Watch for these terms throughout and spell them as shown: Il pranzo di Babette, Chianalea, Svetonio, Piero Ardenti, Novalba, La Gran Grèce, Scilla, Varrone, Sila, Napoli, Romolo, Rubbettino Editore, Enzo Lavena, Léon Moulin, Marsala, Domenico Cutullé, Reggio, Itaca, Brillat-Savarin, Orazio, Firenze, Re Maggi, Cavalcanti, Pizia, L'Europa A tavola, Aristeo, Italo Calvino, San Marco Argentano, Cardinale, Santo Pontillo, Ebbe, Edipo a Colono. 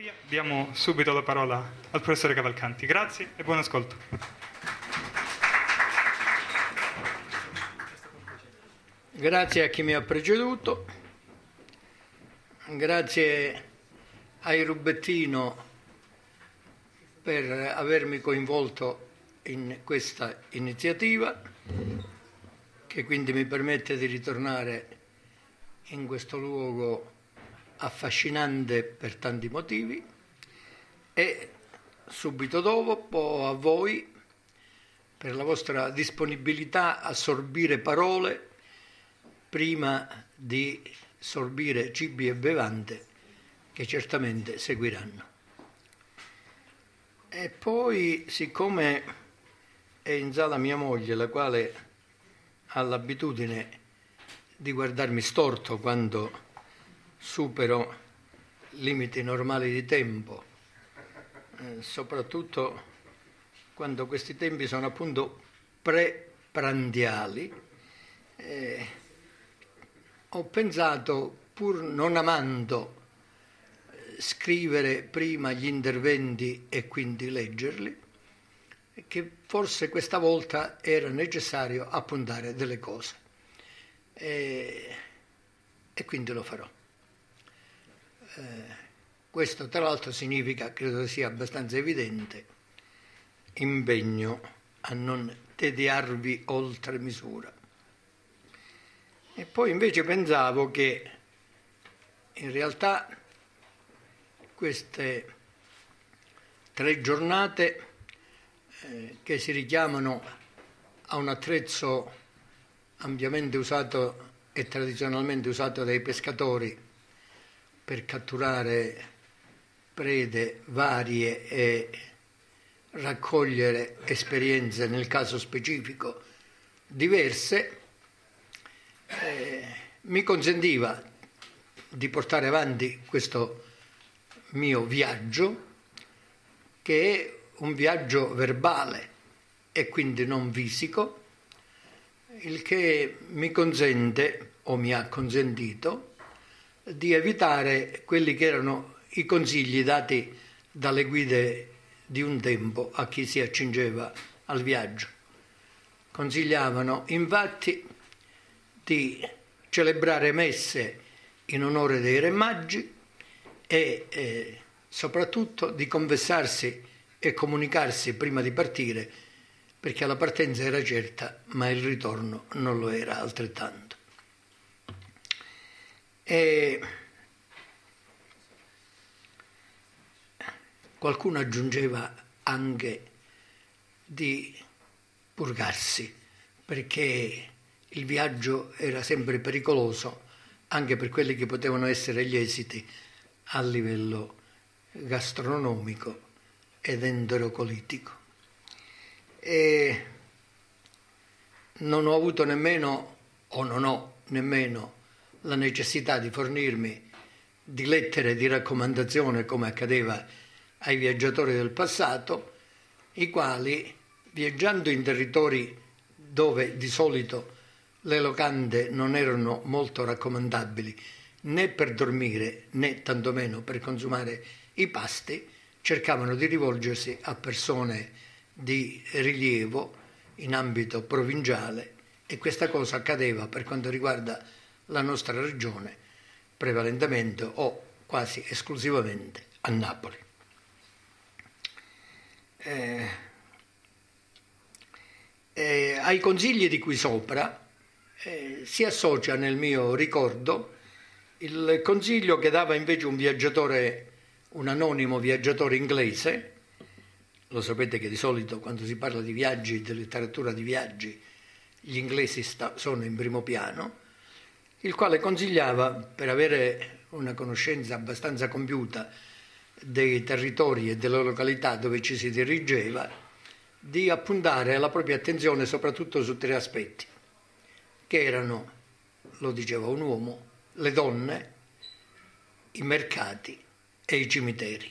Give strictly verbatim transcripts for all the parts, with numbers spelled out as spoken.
biografia, diamo subito la parola al professore Cavalcanti. Grazie e buon ascolto. Grazie a chi mi ha preceduto, grazie ai Rubbettino per avermi coinvolto in questa iniziativa, che quindi mi permette di ritornare in questo luogo affascinante per tanti motivi, e subito dopo a voi per la vostra disponibilità a sorbire parole prima di sorbire cibi e bevande che certamente seguiranno. E poi, siccome è in sala mia moglie, la quale ha l'abitudine di guardarmi storto quando supero limiti normali di tempo, eh, soprattutto quando questi tempi sono appunto preprandiali, eh, ho pensato, pur non amando scrivere prima gli interventi e quindi leggerli, che forse questa volta era necessario appuntare delle cose, e, e quindi lo farò. Eh, questo tra l'altro significa, credo sia abbastanza evidente, impegno a non tediarvi oltre misura. E poi invece pensavo che in realtà queste tre giornate eh, che si richiamano a un attrezzo ampiamente usato e tradizionalmente usato dai pescatori per catturare prede varie e raccogliere esperienze, nel caso specifico, diverse, eh, mi consentiva di portare avanti questo mio viaggio, che è un viaggio verbale e quindi non fisico, il che mi consente, o mi ha consentito, di evitare quelli che erano i consigli dati dalle guide di un tempo a chi si accingeva al viaggio. Consigliavano infatti di celebrare messe in onore dei Re Maggi, e eh, soprattutto di confessarsi e comunicarsi prima di partire, perché la partenza era certa, ma il ritorno non lo era altrettanto. E qualcuno aggiungeva anche di purgarsi, perché il viaggio era sempre pericoloso, anche per quelli che potevano essere gli esiti a livello gastronomico ed enterocolitico. E non ho avuto nemmeno, o non ho nemmeno, la necessità di fornirmi di lettere di raccomandazione come accadeva ai viaggiatori del passato, i quali, viaggiando in territori dove di solito le locande non erano molto raccomandabili, né per dormire né tantomeno per consumare i pasti, cercavano di rivolgersi a persone di rilievo in ambito provinciale, e questa cosa accadeva per quanto riguarda la nostra regione prevalentemente o quasi esclusivamente a Napoli. Eh, eh, ai consigli di qui sopra eh, si associa nel mio ricordo il consiglio che dava invece un viaggiatore, un anonimo viaggiatore inglese. Lo sapete che di solito quando si parla di viaggi, di letteratura di viaggi, gli inglesi sta, sono in primo piano, il quale consigliava, per avere una conoscenza abbastanza compiuta dei territori e delle località dove ci si dirigeva, di appuntare la propria attenzione soprattutto su tre aspetti, che erano, lo diceva un uomo, le donne, i mercati e i cimiteri.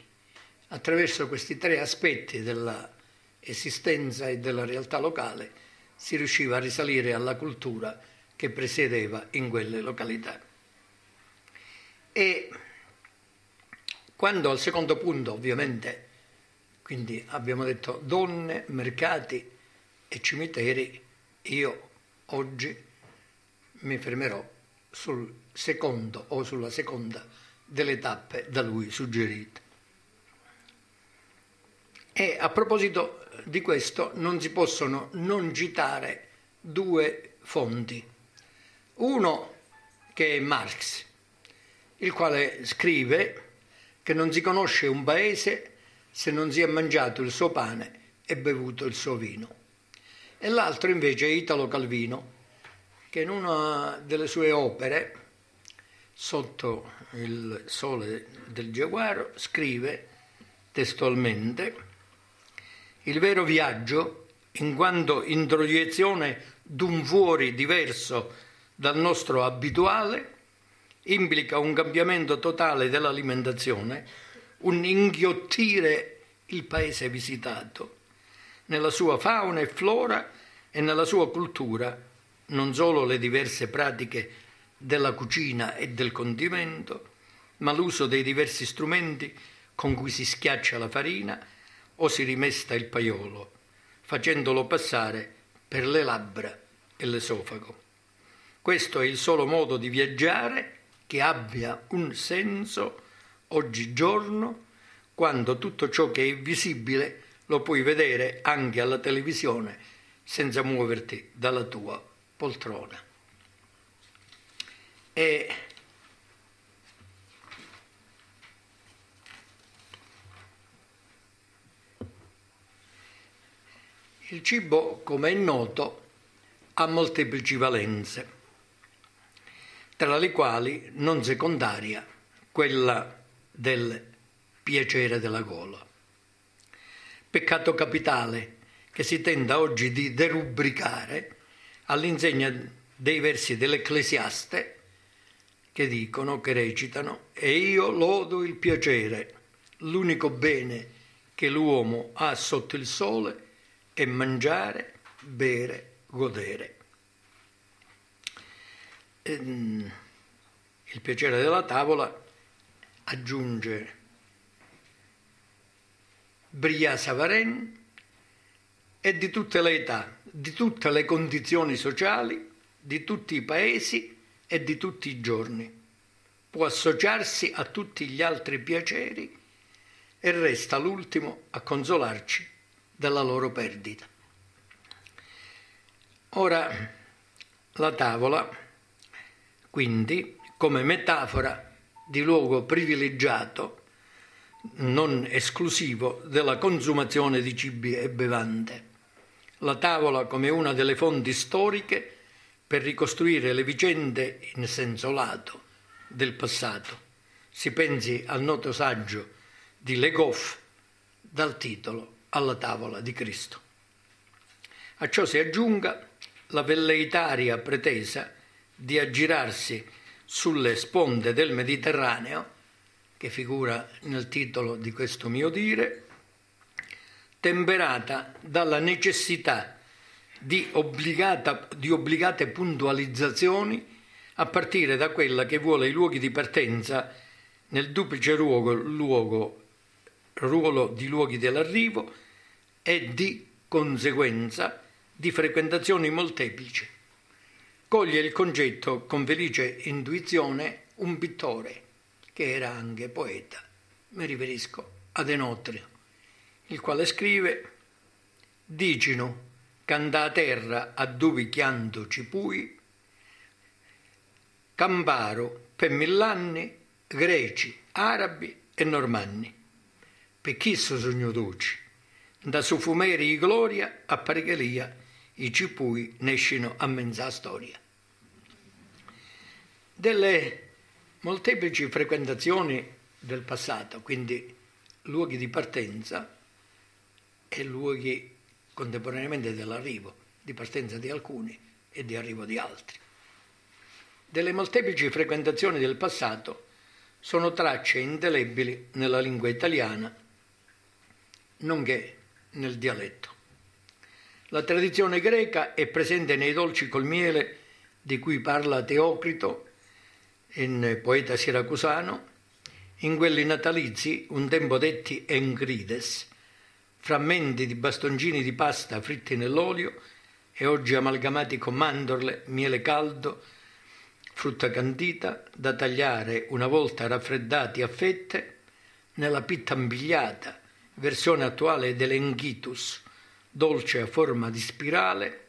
Attraverso questi tre aspetti dell'esistenza e della realtà locale si riusciva a risalire alla cultura che presiedeva in quelle località. E Quando al secondo punto, ovviamente, quindi abbiamo detto donne, mercati e cimiteri, io oggi mi fermerò sul secondo o sulla seconda delle tappe da lui suggerite. E a proposito di questo non si possono non citare due fonti. Uno che è Marx, il quale scrive che non si conosce un paese se non si è mangiato il suo pane e bevuto il suo vino. E l'altro invece è Italo Calvino, che in una delle sue opere, Sotto il sole del giaguaro, scrive testualmente: il vero viaggio, in quanto introiezione d'un fuori diverso dal nostro abituale, implica un cambiamento totale dell'alimentazione, un inghiottire il paese visitato, nella sua fauna e flora e nella sua cultura, non solo le diverse pratiche della cucina e del condimento, ma l'uso dei diversi strumenti con cui si schiaccia la farina o si rimesta il paiolo, facendolo passare per le labbra e l'esofago. Questo è il solo modo di viaggiare che abbia un senso oggigiorno, quando tutto ciò che è visibile lo puoi vedere anche alla televisione senza muoverti dalla tua poltrona. E il cibo, come è noto, ha molteplici valenze, tra le quali non secondaria quella del piacere della gola. Peccato capitale che si tenda oggi di derubricare all'insegna dei versi dell'Ecclesiaste che dicono, che recitano: e io lodo il piacere, l'unico bene che l'uomo ha sotto il sole è mangiare, bere, godere. Ehm, il piacere della tavola, aggiunge Brillat-Savarin, è di tutte le età, di tutte le condizioni sociali, di tutti i paesi e di tutti i giorni. Può associarsi a tutti gli altri piaceri e resta l'ultimo a consolarci della loro perdita. Ora, la tavola, quindi, come metafora di luogo privilegiato, non esclusivo, della consumazione di cibi e bevande. La tavola come una delle fonti storiche per ricostruire le vicende in senso lato del passato. Si pensi al noto saggio di Le Goff dal titolo Alla tavola di Cristo. A ciò si aggiunga la velleitaria pretesa di aggirarsi sulle sponde del Mediterraneo, che figura nel titolo di questo mio dire, temperata dalla necessità di, obbligata, di obbligate puntualizzazioni a partire da quella che vuole i luoghi di partenza nel duplice luogo, luogo, ruolo di luoghi dell'arrivo e di conseguenza di frequentazioni molteplici. Coglie il concetto con felice intuizione un pittore che era anche poeta, mi riferisco a De Notrio, il quale scrive: «Dicino, canda a terra a dove chianto cipui, camparo per millanni, greci, arabi e normanni. Per chi sogno duci, da su fumeri i gloria a parichelia, i cipui nescino a mezza storia». Delle molteplici frequentazioni del passato, quindi luoghi di partenza, e luoghi contemporaneamente dell'arrivo, di partenza di alcuni e di arrivo di altri. Delle molteplici frequentazioni del passato sono tracce indelebili nella lingua italiana, nonché nel dialetto. La tradizione greca è presente nei dolci col miele di cui parla Teocrito, in poeta siracusano, in quelli natalizi, un tempo detti engrides, frammenti di bastoncini di pasta fritti nell'olio e oggi amalgamati con mandorle, miele caldo, frutta candita, da tagliare una volta raffreddati a fette nella pitta imbigliata, versione attuale dell'enghitus, dolce a forma di spirale,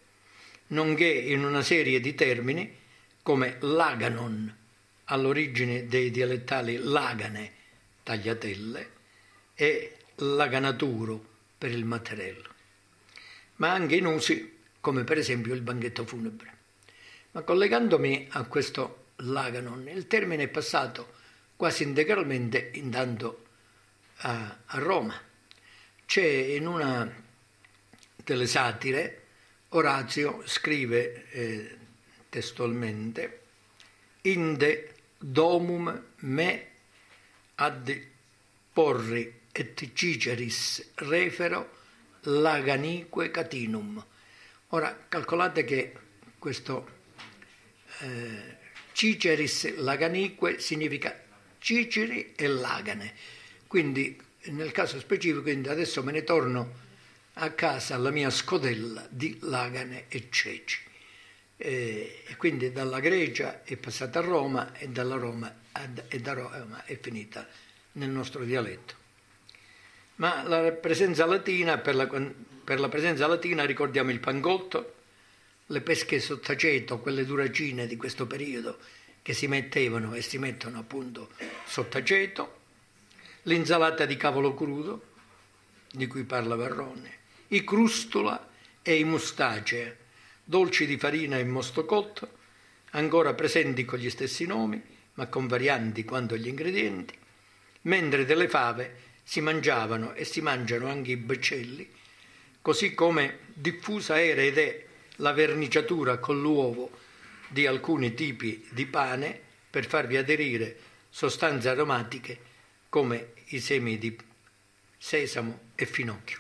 nonché in una serie di termini come laganon, all'origine dei dialettali lagane, tagliatelle, e laganaturo per il mattarello, ma anche in usi come per esempio il banchetto funebre. Ma collegandomi a questo laganon, il termine è passato quasi integralmente intanto a, a Roma. C'è in una delle satire, Orazio scrive eh, testualmente: Inde domum me ad porri et ciceris refero laganique catinum. Ora calcolate che questo eh, ciceris laganique significa ciceri e lagane, quindi nel caso specifico, quindi adesso me ne torno a casa alla mia scodella di lagane e ceci. E quindi dalla Grecia è passata a Roma e dalla Roma ad, e da Roma è finita nel nostro dialetto. Ma la presenza latina, per la, per la presenza latina ricordiamo il pangotto, le pesche sottaceto, quelle duracine di questo periodo che si mettevano e si mettono appunto sottaceto, l'insalata di cavolo crudo di cui parla Varrone, i crustula e i mustacee, dolci di farina e mosto cotto, ancora presenti con gli stessi nomi, ma con varianti quanto agli ingredienti, mentre delle fave si mangiavano e si mangiano anche i baccelli, così come diffusa era ed è la verniciatura con l'uovo di alcuni tipi di pane per farvi aderire sostanze aromatiche come i semi di sesamo e finocchio.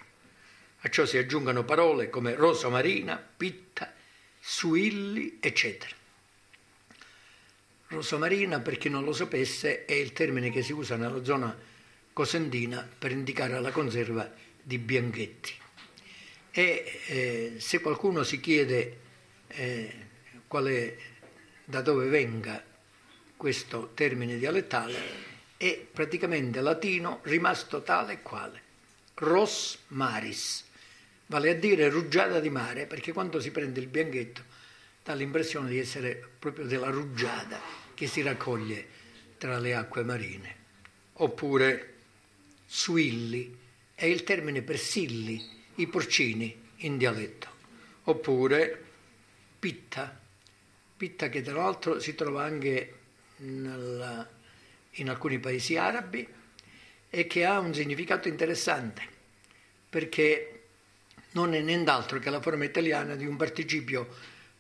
A ciò si aggiungono parole come rosomarina, pitta, suilli, eccetera. Rosomarina, per chi non lo sapesse, è il termine che si usa nella zona cosentina per indicare la conserva di bianchetti. E eh, se qualcuno si chiede eh, qual è, da dove venga questo termine dialettale, è praticamente latino rimasto tale e quale. Ros maris, vale a dire rugiada di mare, perché quando si prende il bianchetto dà l'impressione di essere proprio della rugiada che si raccoglie tra le acque marine. Oppure suilli è il termine per silli, i porcini in dialetto. Oppure pitta, pitta che tra l'altro si trova anche nella, in alcuni paesi arabi e che ha un significato interessante, perché non è nient'altro che la forma italiana di un participio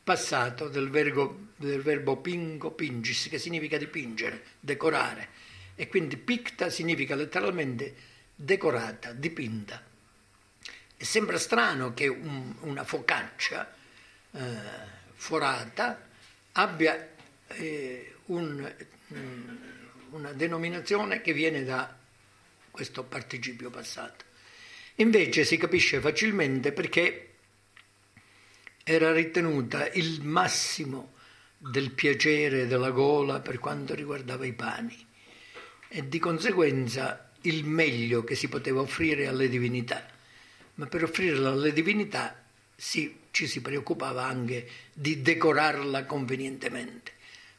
passato del verbo, del verbo pingo, pingis, che significa dipingere, decorare, e quindi picta significa letteralmente decorata, dipinta. E sembra strano che un, una focaccia eh, forata abbia eh, un, mh, una denominazione che viene da questo participio passato. Invece si capisce facilmente perché era ritenuta il massimo del piacere della gola per quanto riguardava i pani e di conseguenza il meglio che si poteva offrire alle divinità, ma per offrirla alle divinità si, ci si preoccupava anche di decorarla convenientemente,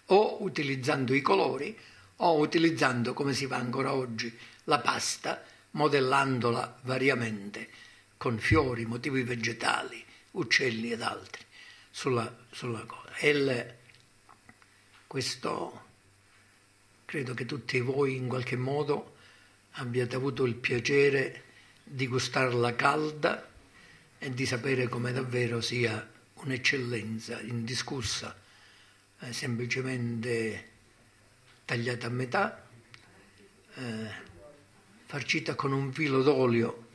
o utilizzando i colori o utilizzando, come si fa ancora oggi, la pasta, modellandola variamente con fiori, motivi vegetali, uccelli ed altri sulla, sulla cosa. E il, questo credo che tutti voi in qualche modo abbiate avuto il piacere di gustarla calda e di sapere come davvero sia un'eccellenza indiscussa, eh, semplicemente tagliata a metà, eh, farcita con un filo d'olio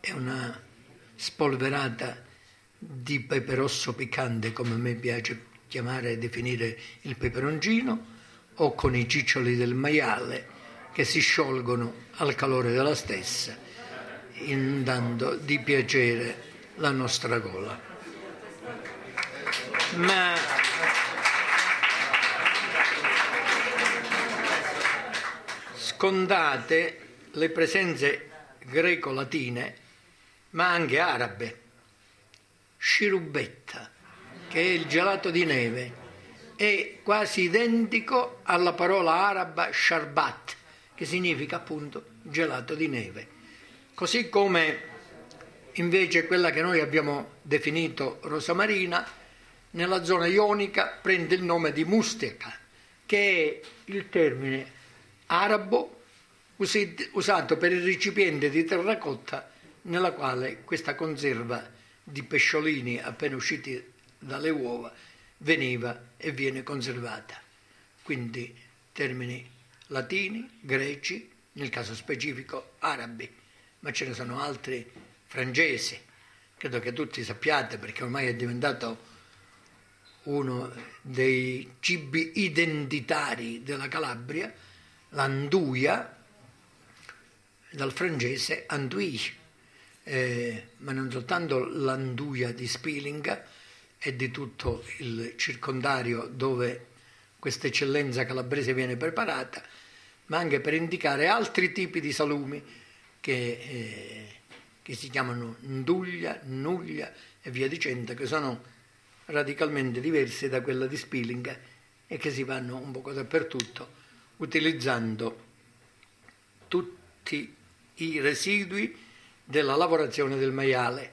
e una spolverata di peperosso piccante, come a me piace chiamare e definire il peperoncino, o con i ciccioli del maiale che si sciolgono al calore della stessa, inondando di piacere la nostra gola. Ma scontate le presenze greco-latine, ma anche arabe. Scirubbetta, che è il gelato di neve, è quasi identico alla parola araba sharbat, che significa appunto gelato di neve. Così come invece quella che noi abbiamo definito rosamarina, nella zona ionica prende il nome di musteka, che è il termine arabo usato per il recipiente di terracotta nella quale questa conserva di pesciolini appena usciti dalle uova veniva e viene conservata. Quindi termini latini, greci, nel caso specifico arabi, ma ce ne sono altri francesi, credo che tutti sappiate perché ormai è diventato uno dei cibi identitari della Calabria, l'anduia, dal francese andouille, eh, ma non soltanto l'anduia di Spilinga e di tutto il circondario dove questa eccellenza calabrese viene preparata, ma anche per indicare altri tipi di salumi che, eh, che si chiamano nduglia, nuglia e via dicendo, che sono radicalmente diversi da quella di Spilinga e che si vanno un po' dappertutto utilizzando tutti i residui della lavorazione del maiale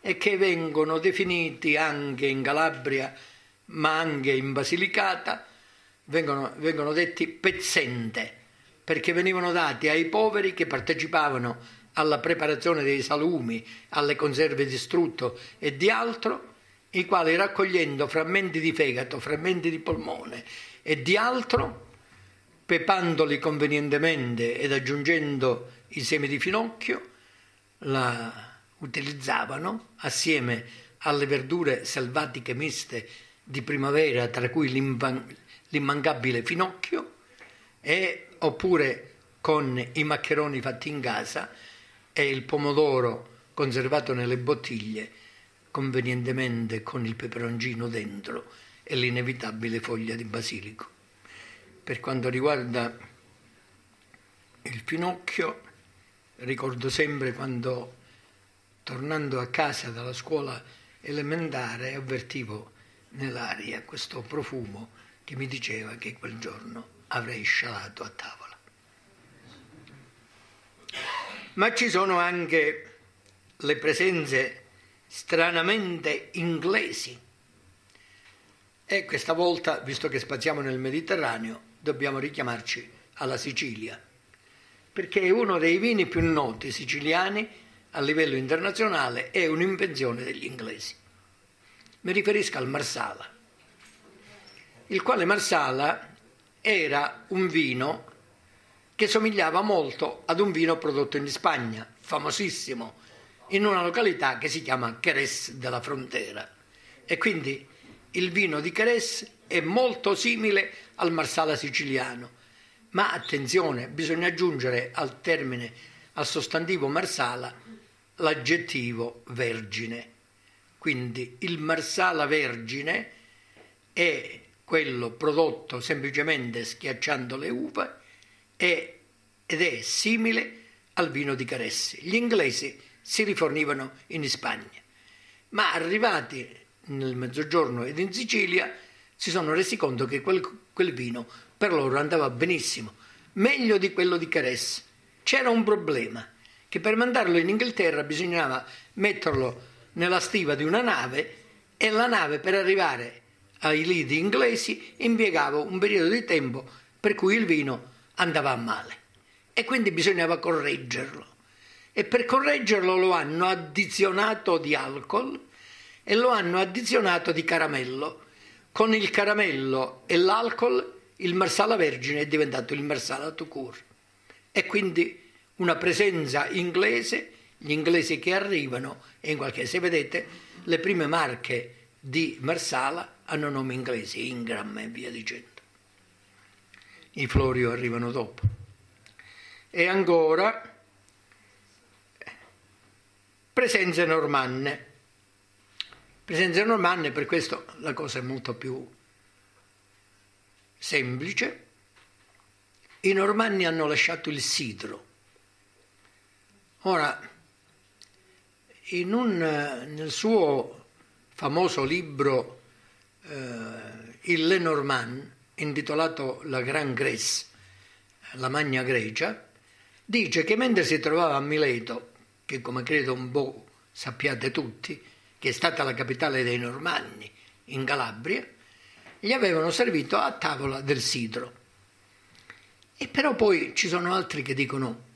e che vengono definiti anche in Calabria ma anche in Basilicata, vengono, vengono detti pezzente, perché venivano dati ai poveri che partecipavano alla preparazione dei salumi, alle conserve di strutto e di altro, i quali raccogliendo frammenti di fegato, frammenti di polmone e di altro, pepandoli convenientemente ed aggiungendo i semi di finocchio, la utilizzavano assieme alle verdure selvatiche miste di primavera, tra cui l'immancabile finocchio, e, oppure con i maccheroni fatti in casa e il pomodoro conservato nelle bottiglie, convenientemente con il peperoncino dentro e l'inevitabile foglia di basilico. Per quanto riguarda il finocchio, ricordo sempre quando, tornando a casa dalla scuola elementare, avvertivo nell'aria questo profumo che mi diceva che quel giorno avrei scialato a tavola. Ma ci sono anche le presenze stranamente inglesi, e questa volta, visto che spaziamo nel Mediterraneo, dobbiamo richiamarci alla Sicilia, perché è uno dei vini più noti siciliani a livello internazionale, è un'invenzione degli inglesi. Mi riferisco al Marsala, il quale Marsala era un vino che somigliava molto ad un vino prodotto in Spagna, famosissimo, in una località che si chiama Jerez della Frontera, e quindi il vino di Jerez è molto simile al Marsala siciliano. Ma attenzione, bisogna aggiungere al termine, al sostantivo Marsala, l'aggettivo vergine. Quindi il Marsala vergine è quello prodotto semplicemente schiacciando le uve e, ed è simile al vino di Jerez. Gli inglesi si rifornivano in Spagna, ma arrivati nel Mezzogiorno ed in Sicilia si sono resi conto che quel, quel vino per loro andava benissimo, meglio di quello di Jerez. C'era un problema, che per mandarlo in Inghilterra bisognava metterlo nella stiva di una nave, e la nave, per arrivare ai lidi inglesi, impiegava un periodo di tempo per cui il vino andava a male, e quindi bisognava correggerlo, e per correggerlo lo hanno addizionato di alcol e lo hanno addizionato di caramello. Con il caramello e l'alcol il Marsala vergine è diventato il Marsala tout court, e quindi una presenza inglese, gli inglesi che arrivano, e in qualche, se vedete, le prime marche di Marsala hanno nomi inglesi, Ingram e via dicendo. I Florio arrivano dopo. e ancora presenze normanne. Presenze normanne, per questo la cosa è molto più semplice. I normanni hanno lasciato il sidro. Ora, in un, nel suo famoso libro eh, il Lenormant, intitolato La Gran Grèce, la Magna Grecia, dice che mentre si trovava a Mileto, che come credo un po' sappiate tutti, che è stata la capitale dei Normanni in Calabria, gli avevano servito a tavola del sidro. E però poi ci sono altri che dicono,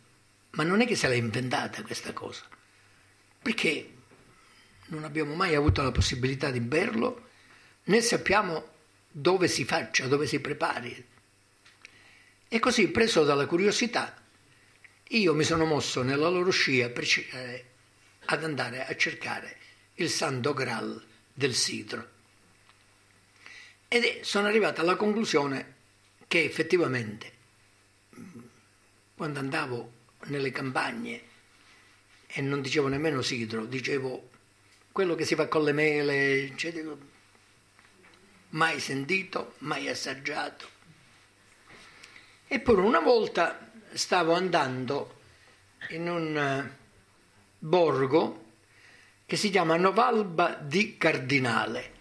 ma non è che se l'è inventata questa cosa, perché non abbiamo mai avuto la possibilità di berlo, né sappiamo dove si faccia, dove si prepari. E così, preso dalla curiosità, io mi sono mosso nella loro scia per cercare, ad andare a cercare il Santo Graal del sidro. Ed sono arrivato alla conclusione che effettivamente, quando andavo nelle campagne e non dicevo nemmeno sidro, dicevo quello che si fa con le mele, cioè, mai sentito, mai assaggiato. Eppure una volta stavo andando in un borgo che si chiama Novalba di Cardinale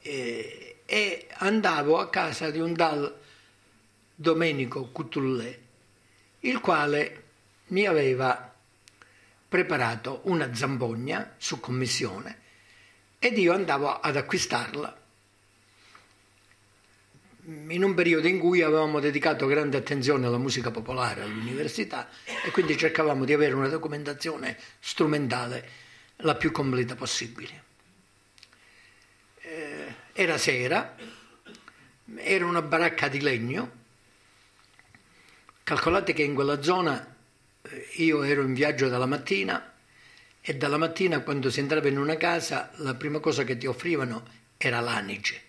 e, e andavo a casa di un tal Domenico Cutullé, il quale mi aveva preparato una zambogna su commissione ed io andavo ad acquistarla in un periodo in cui avevamo dedicato grande attenzione alla musica popolare all'università e quindi cercavamo di avere una documentazione strumentale la più completa possibile. Eh, era sera, era una baracca di legno. Calcolate che in quella zona io ero in viaggio dalla mattina e dalla mattina quando si entrava in una casa la prima cosa che ti offrivano era l'anice.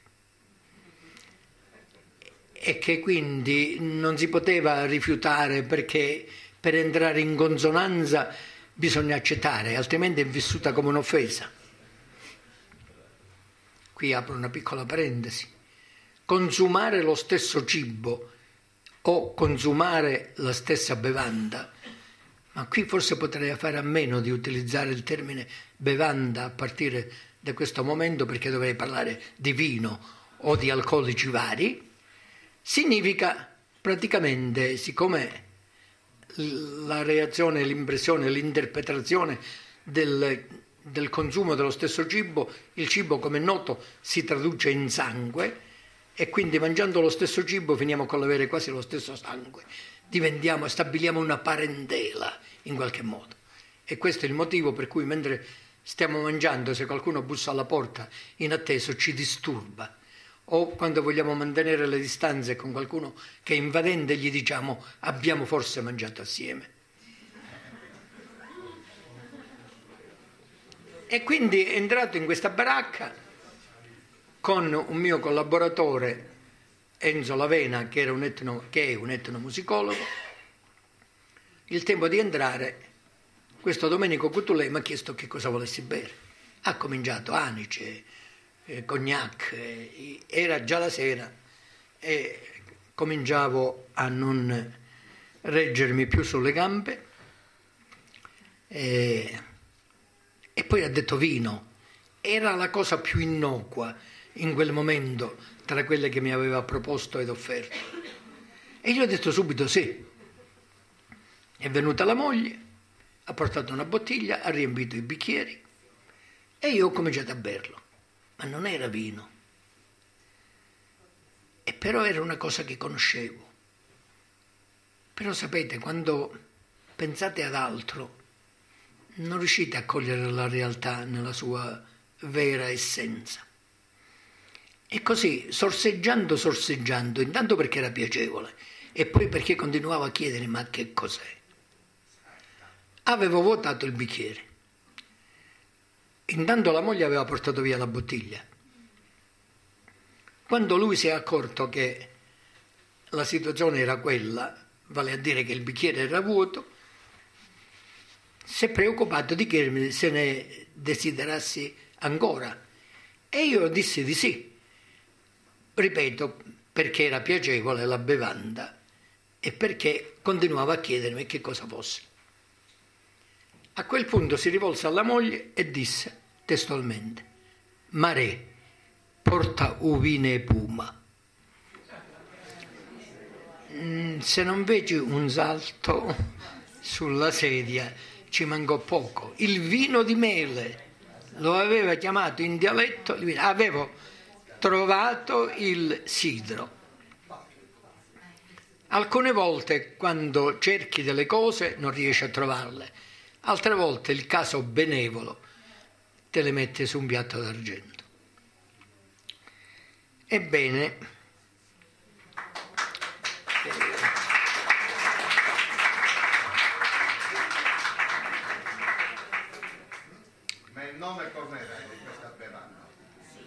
E che quindi non si poteva rifiutare perché per entrare in consonanza bisogna accettare, altrimenti è vissuta come un'offesa. Qui apro una piccola parentesi. Consumare lo stesso cibo o consumare la stessa bevanda, ma qui forse potrei fare a meno di utilizzare il termine bevanda a partire da questo momento perché dovrei parlare di vino o di alcolici vari. Significa praticamente, siccome la reazione, l'impressione, l'interpretazione del, del consumo dello stesso cibo, il cibo come è noto si traduce in sangue e quindi mangiando lo stesso cibo finiamo con l'avere quasi lo stesso sangue, diventiamo, stabiliamo una parentela in qualche modo. E questo è il motivo per cui mentre stiamo mangiando, se qualcuno bussa alla porta inatteso ci disturba. O quando vogliamo mantenere le distanze con qualcuno che è invadente gli diciamo abbiamo forse mangiato assieme. E quindi è entrato in questa baracca con un mio collaboratore Enzo Lavena che, era un etno, che è un etnomusicologo. Il tempo di entrare questo Domenico Cutullé mi ha chiesto che cosa volessi bere. Ha cominciato anice, cognac, era già la sera e cominciavo a non reggermi più sulle gambe e, e poi ha detto vino. Era la cosa più innocua in quel momento tra quelle che mi aveva proposto ed offerto e io ho detto subito sì. È venuta la moglie, ha portato una bottiglia, ha riempito i bicchieri e io ho cominciato a berlo. Ma non era vino, e però era una cosa che conoscevo. Però sapete, quando pensate ad altro, non riuscite a cogliere la realtà nella sua vera essenza. E così, sorseggiando, sorseggiando, intanto perché era piacevole, e poi perché continuavo a chiedere ma che cos'è, avevo vuotato il bicchiere. Intanto la moglie aveva portato via la bottiglia. Quando lui si è accorto che la situazione era quella, vale a dire che il bicchiere era vuoto, si è preoccupato di chiedermi se ne desiderassi ancora e io dissi di sì, ripeto, perché era piacevole la bevanda e perché continuava a chiedermi che cosa fosse. A quel punto si rivolse alla moglie e disse testualmente: "Mare, porta uvine e puma". Se non feci un salto sulla sedia ci mancò poco. Il vino di mele lo aveva chiamato in dialetto, avevo trovato il sidro. Alcune volte quando cerchi delle cose non riesci a trovarle, altre volte il caso benevolo te le mette su un piatto d'argento. Ebbene,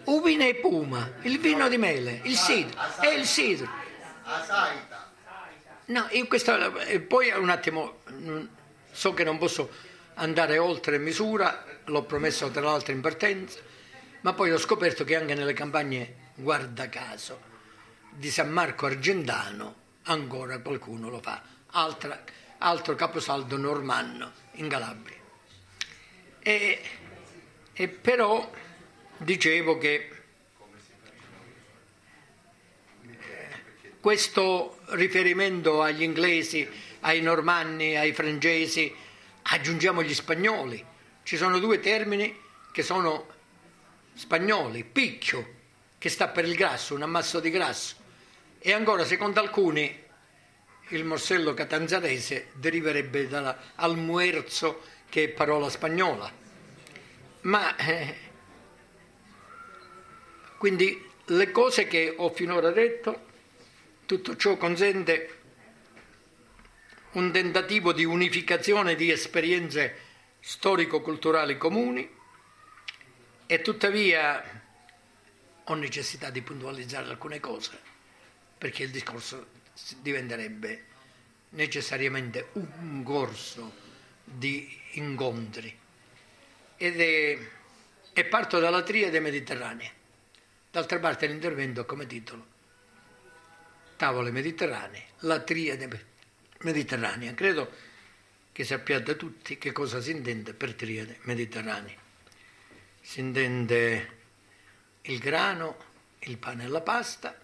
uvine e puma, il vino di mele, il sidro, è il sidro. Asaita. No, io questa, poi un attimo, so che non posso andare oltre misura, l'ho promesso tra l'altro in partenza, ma poi ho scoperto che anche nelle campagne, guarda caso, di San Marco Argentano ancora qualcuno lo fa, Altra, altro caposaldo normanno in Calabria. E, e però dicevo che questo riferimento agli inglesi, ai normanni, ai francesi, aggiungiamo gli spagnoli, ci sono due termini che sono spagnoli: picchio, che sta per il grasso, un ammasso di grasso, e ancora secondo alcuni il morsello catanzarese deriverebbe dall'almuerzo, che è parola spagnola, ma eh, quindi le cose che ho finora detto, tutto ciò consente un tentativo di unificazione di esperienze storico-culturali comuni, e tuttavia ho necessità di puntualizzare alcune cose, perché il discorso diventerebbe necessariamente un corso di incontri. Ed è, e parto dalla triade mediterranea. D'altra parte l'intervento ha come titolo Tavole mediterranee, la triade mediterranea. Credo che sappiate tutti che cosa si intende per triade mediterranea. Si intende il grano, il pane e la pasta,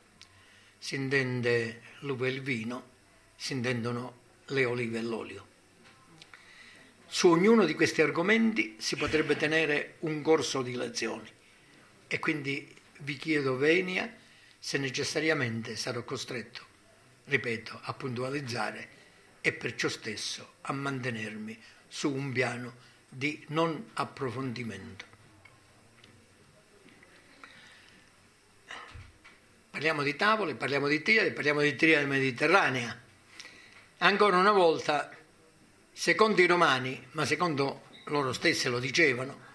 si intende l'uva e il vino, si intendono le olive e l'olio. Su ognuno di questi argomenti si potrebbe tenere un corso di lezioni e quindi vi chiedo venia se necessariamente sarò costretto, ripeto, a puntualizzare e per ciò stesso a mantenermi su un piano di non approfondimento. Parliamo di tavole, parliamo di triade, parliamo di triade mediterranea. Ancora una volta, secondo i romani, ma secondo loro stessi lo dicevano,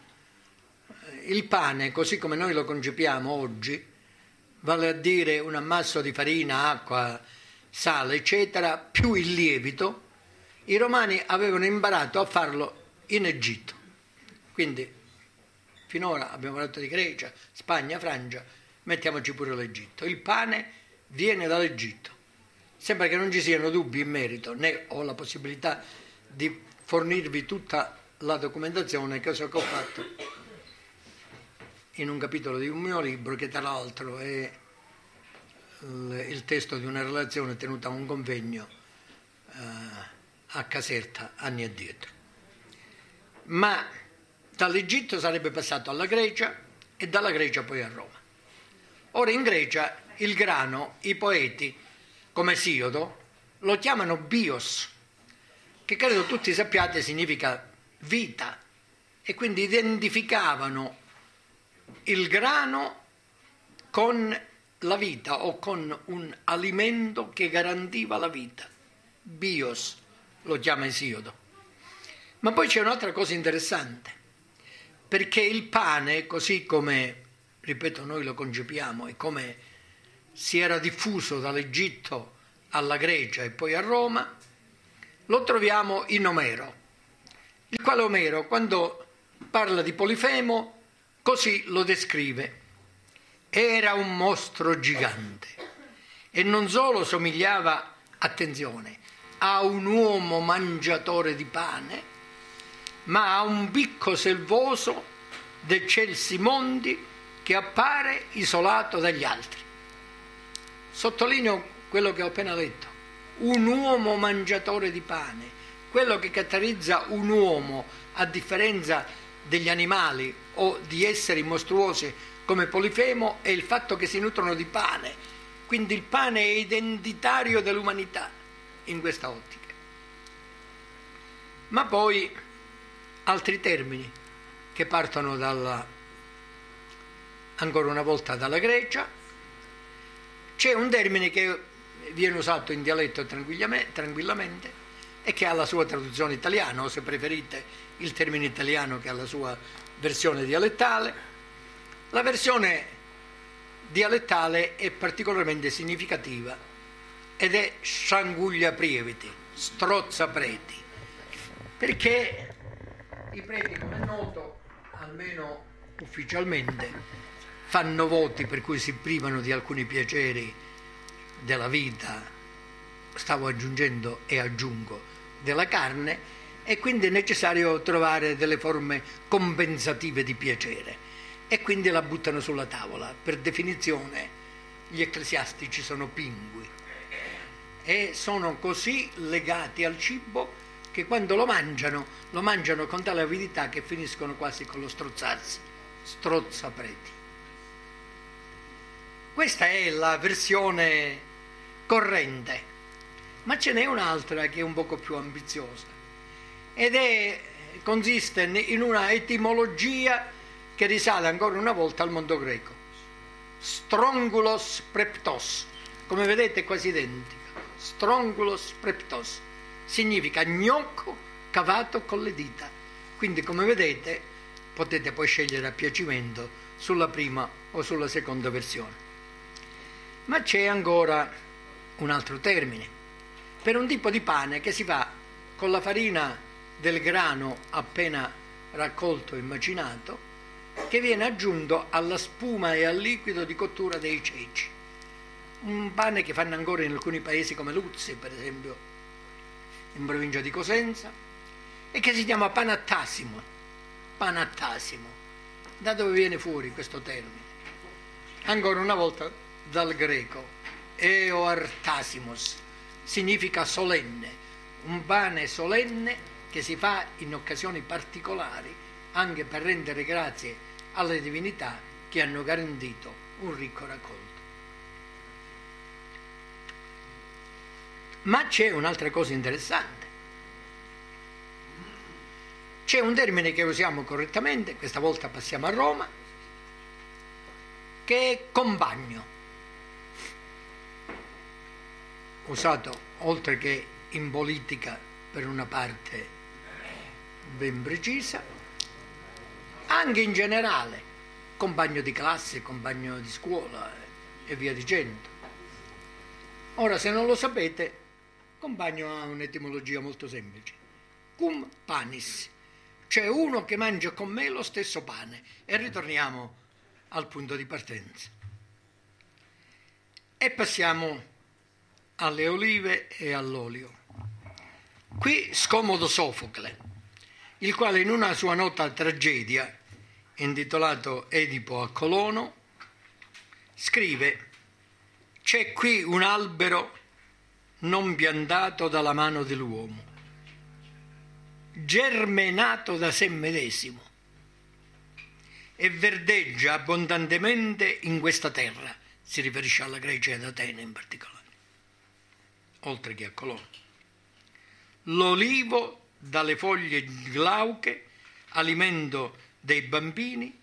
il pane, così come noi lo concepiamo oggi, vale a dire un ammasso di farina, acqua, sale, eccetera, più il lievito, i romani avevano imparato a farlo in Egitto. Quindi finora abbiamo parlato di Grecia, Spagna, Francia, mettiamoci pure l'Egitto. Il pane viene dall'Egitto. Sembra che non ci siano dubbi in merito, né ho la possibilità di fornirvi tutta la documentazione che ho fatto in un capitolo di un mio libro, che tra l'altro è il testo di una relazione tenuta a un convegno a Caserta anni addietro. Ma dall'Egitto sarebbe passato alla Grecia e dalla Grecia poi a Roma. Ora in Grecia il grano, i poeti come Esiodo lo chiamano bios, che credo tutti sappiate significa vita, e quindi identificavano il grano con la vita o con un alimento che garantiva la vita. Bios lo chiama Esiodo. Ma poi c'è un'altra cosa interessante, perché il pane, così come, ripeto, noi lo concepiamo e come si era diffuso dall'Egitto alla Grecia e poi a Roma, lo troviamo in Omero, il quale Omero, quando parla di Polifemo, così lo descrive: era un mostro gigante e non solo somigliava, attenzione, a un uomo mangiatore di pane, ma a un picco selvoso dei celsi mondi che appare isolato dagli altri. Sottolineo quello che ho appena detto, un uomo mangiatore di pane. Quello che caratterizza un uomo, a differenza degli animali o di esseri mostruosi come Polifemo, è il fatto che si nutrono di pane, quindi il pane è identitario dell'umanità in questa ottica. Ma poi altri termini che partono dalla, ancora una volta dalla Grecia. C'è un termine che viene usato in dialetto tranquillamente, tranquillamente e che ha la sua traduzione italiana, o se preferite il termine italiano che ha la sua versione dialettale. La versione dialettale è particolarmente significativa ed è scianguglia prieviti, strozza preti, perché i preti, come è noto, almeno ufficialmente, fanno voti per cui si privano di alcuni piaceri della vita, stavo aggiungendo e aggiungo, della carne, e quindi è necessario trovare delle forme compensative di piacere, e quindi la buttano sulla tavola. Per definizione gli ecclesiastici sono pingui e sono così legati al cibo che quando lo mangiano, lo mangiano con tale avidità che finiscono quasi con lo strozzarsi, strozza preti. Questa è la versione corrente, ma ce n'è un'altra che è un poco più ambiziosa, ed è, consiste in una etimologia che risale ancora una volta al mondo greco, strongulos preptos, come vedete è quasi identica, strongulos preptos. Significa gnocco cavato con le dita. Quindi, come vedete, potete poi scegliere a piacimento sulla prima o sulla seconda versione. Ma c'è ancora un altro termine per un tipo di pane che si fa con la farina del grano appena raccolto e macinato, che viene aggiunto alla spuma e al liquido di cottura dei ceci. Un pane che fanno ancora in alcuni paesi come Luzzi, per esempio, in provincia di Cosenza, e che si chiama panattasimo. Panattasimo. Da dove viene fuori questo termine? Ancora una volta dal greco. Eoartasimos significa solenne, un pane solenne che si fa in occasioni particolari anche per rendere grazie alle divinità che hanno garantito un ricco raccolto. Ma c'è un'altra cosa interessante. C'è un termine che usiamo correttamente, questa volta passiamo a Roma, che è compagno, usato oltre che in politica per una parte ben precisa, anche in generale, compagno di classe, compagno di scuola e via dicendo. Ora, se non lo sapete, compagno ha un'etimologia molto semplice, cum panis, cioè uno che mangia con me lo stesso pane, e ritorniamo al punto di partenza. E passiamo alle olive e all'olio. Qui scomodo Sofocle, il quale in una sua nota tragedia, intitolato Edipo a Colono, scrive: c'è qui un albero non piantato dalla mano dell'uomo, germenato da sé medesimo, e verdeggia abbondantemente in questa terra. Si riferisce alla Grecia e ad Atene in particolare, oltre che a Colono. L'olivo dalle foglie glauche, alimento dei bambini,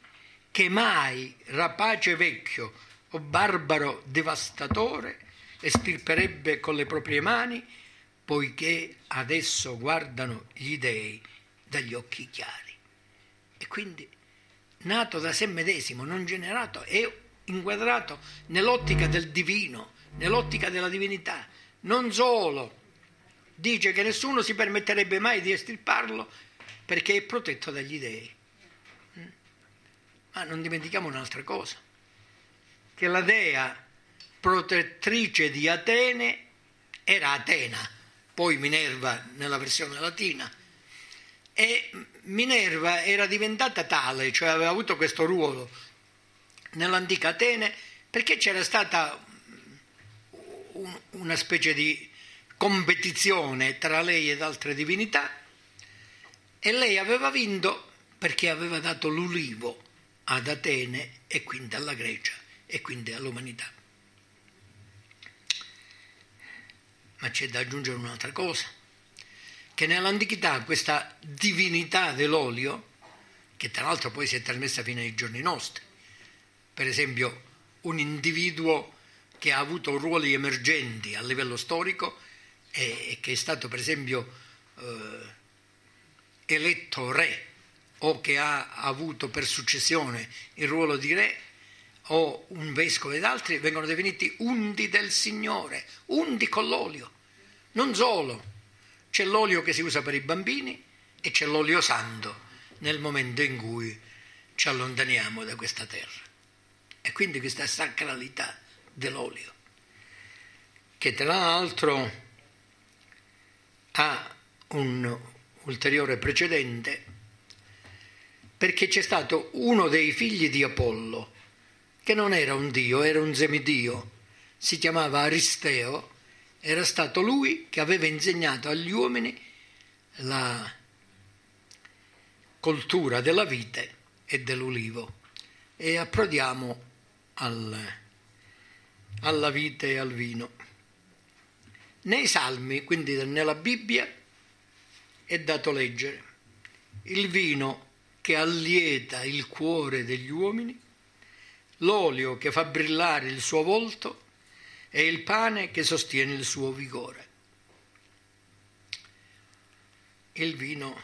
che mai rapace vecchio o barbaro devastatore estirperebbe con le proprie mani, poiché adesso guardano gli dei dagli occhi chiari. E quindi nato da sé medesimo, non generato, è inquadrato nell'ottica del divino, nell'ottica della divinità, non solo dice che nessuno si permetterebbe mai di estirparlo perché è protetto dagli dèi. Ma non dimentichiamo un'altra cosa, che la dea protettrice di Atene era Atena, poi Minerva nella versione latina, e Minerva era diventata tale, cioè aveva avuto questo ruolo nell'antica Atene, perché c'era stata una specie di competizione tra lei ed altre divinità e lei aveva vinto perché aveva dato l'ulivo ad Atene e quindi alla Grecia e quindi all'umanità. Ma c'è da aggiungere un'altra cosa, che nell'antichità questa divinità dell'olio, che tra l'altro poi si è trasmessa fino ai giorni nostri, per esempio un individuo che ha avuto ruoli emergenti a livello storico e che è stato per esempio eh, eletto re, o che ha avuto per successione il ruolo di re, o un vescovo ed altri, vengono definiti undi del Signore, undi con l'olio. Non solo, c'è l'olio che si usa per i bambini e c'è l'olio santo nel momento in cui ci allontaniamo da questa terra. E quindi questa sacralità dell'olio, che tra l'altro ha un ulteriore precedente, perché c'è stato uno dei figli di Apollo, che non era un dio, era un semidio, si chiamava Aristeo, era stato lui che aveva insegnato agli uomini la coltura della vite e dell'ulivo. E approdiamo al, alla vite e al vino. Nei Salmi, quindi nella Bibbia, è dato leggere il vino che allieta il cuore degli uomini, l'olio che fa brillare il suo volto e il pane che sostiene il suo vigore. Il vino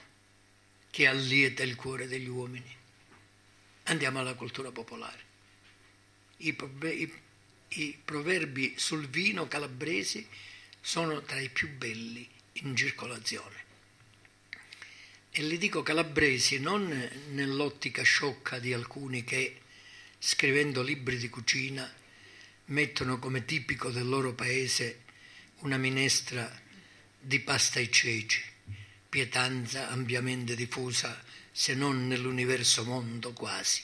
che allieta il cuore degli uomini. Andiamo alla cultura popolare. I, i, i proverbi sul vino calabresi sono tra i più belli in circolazione. E li dico calabresi non nell'ottica sciocca di alcuni che, scrivendo libri di cucina, mettono come tipico del loro paese una minestra di pasta e ceci, pietanza ampiamente diffusa se non nell'universo mondo quasi.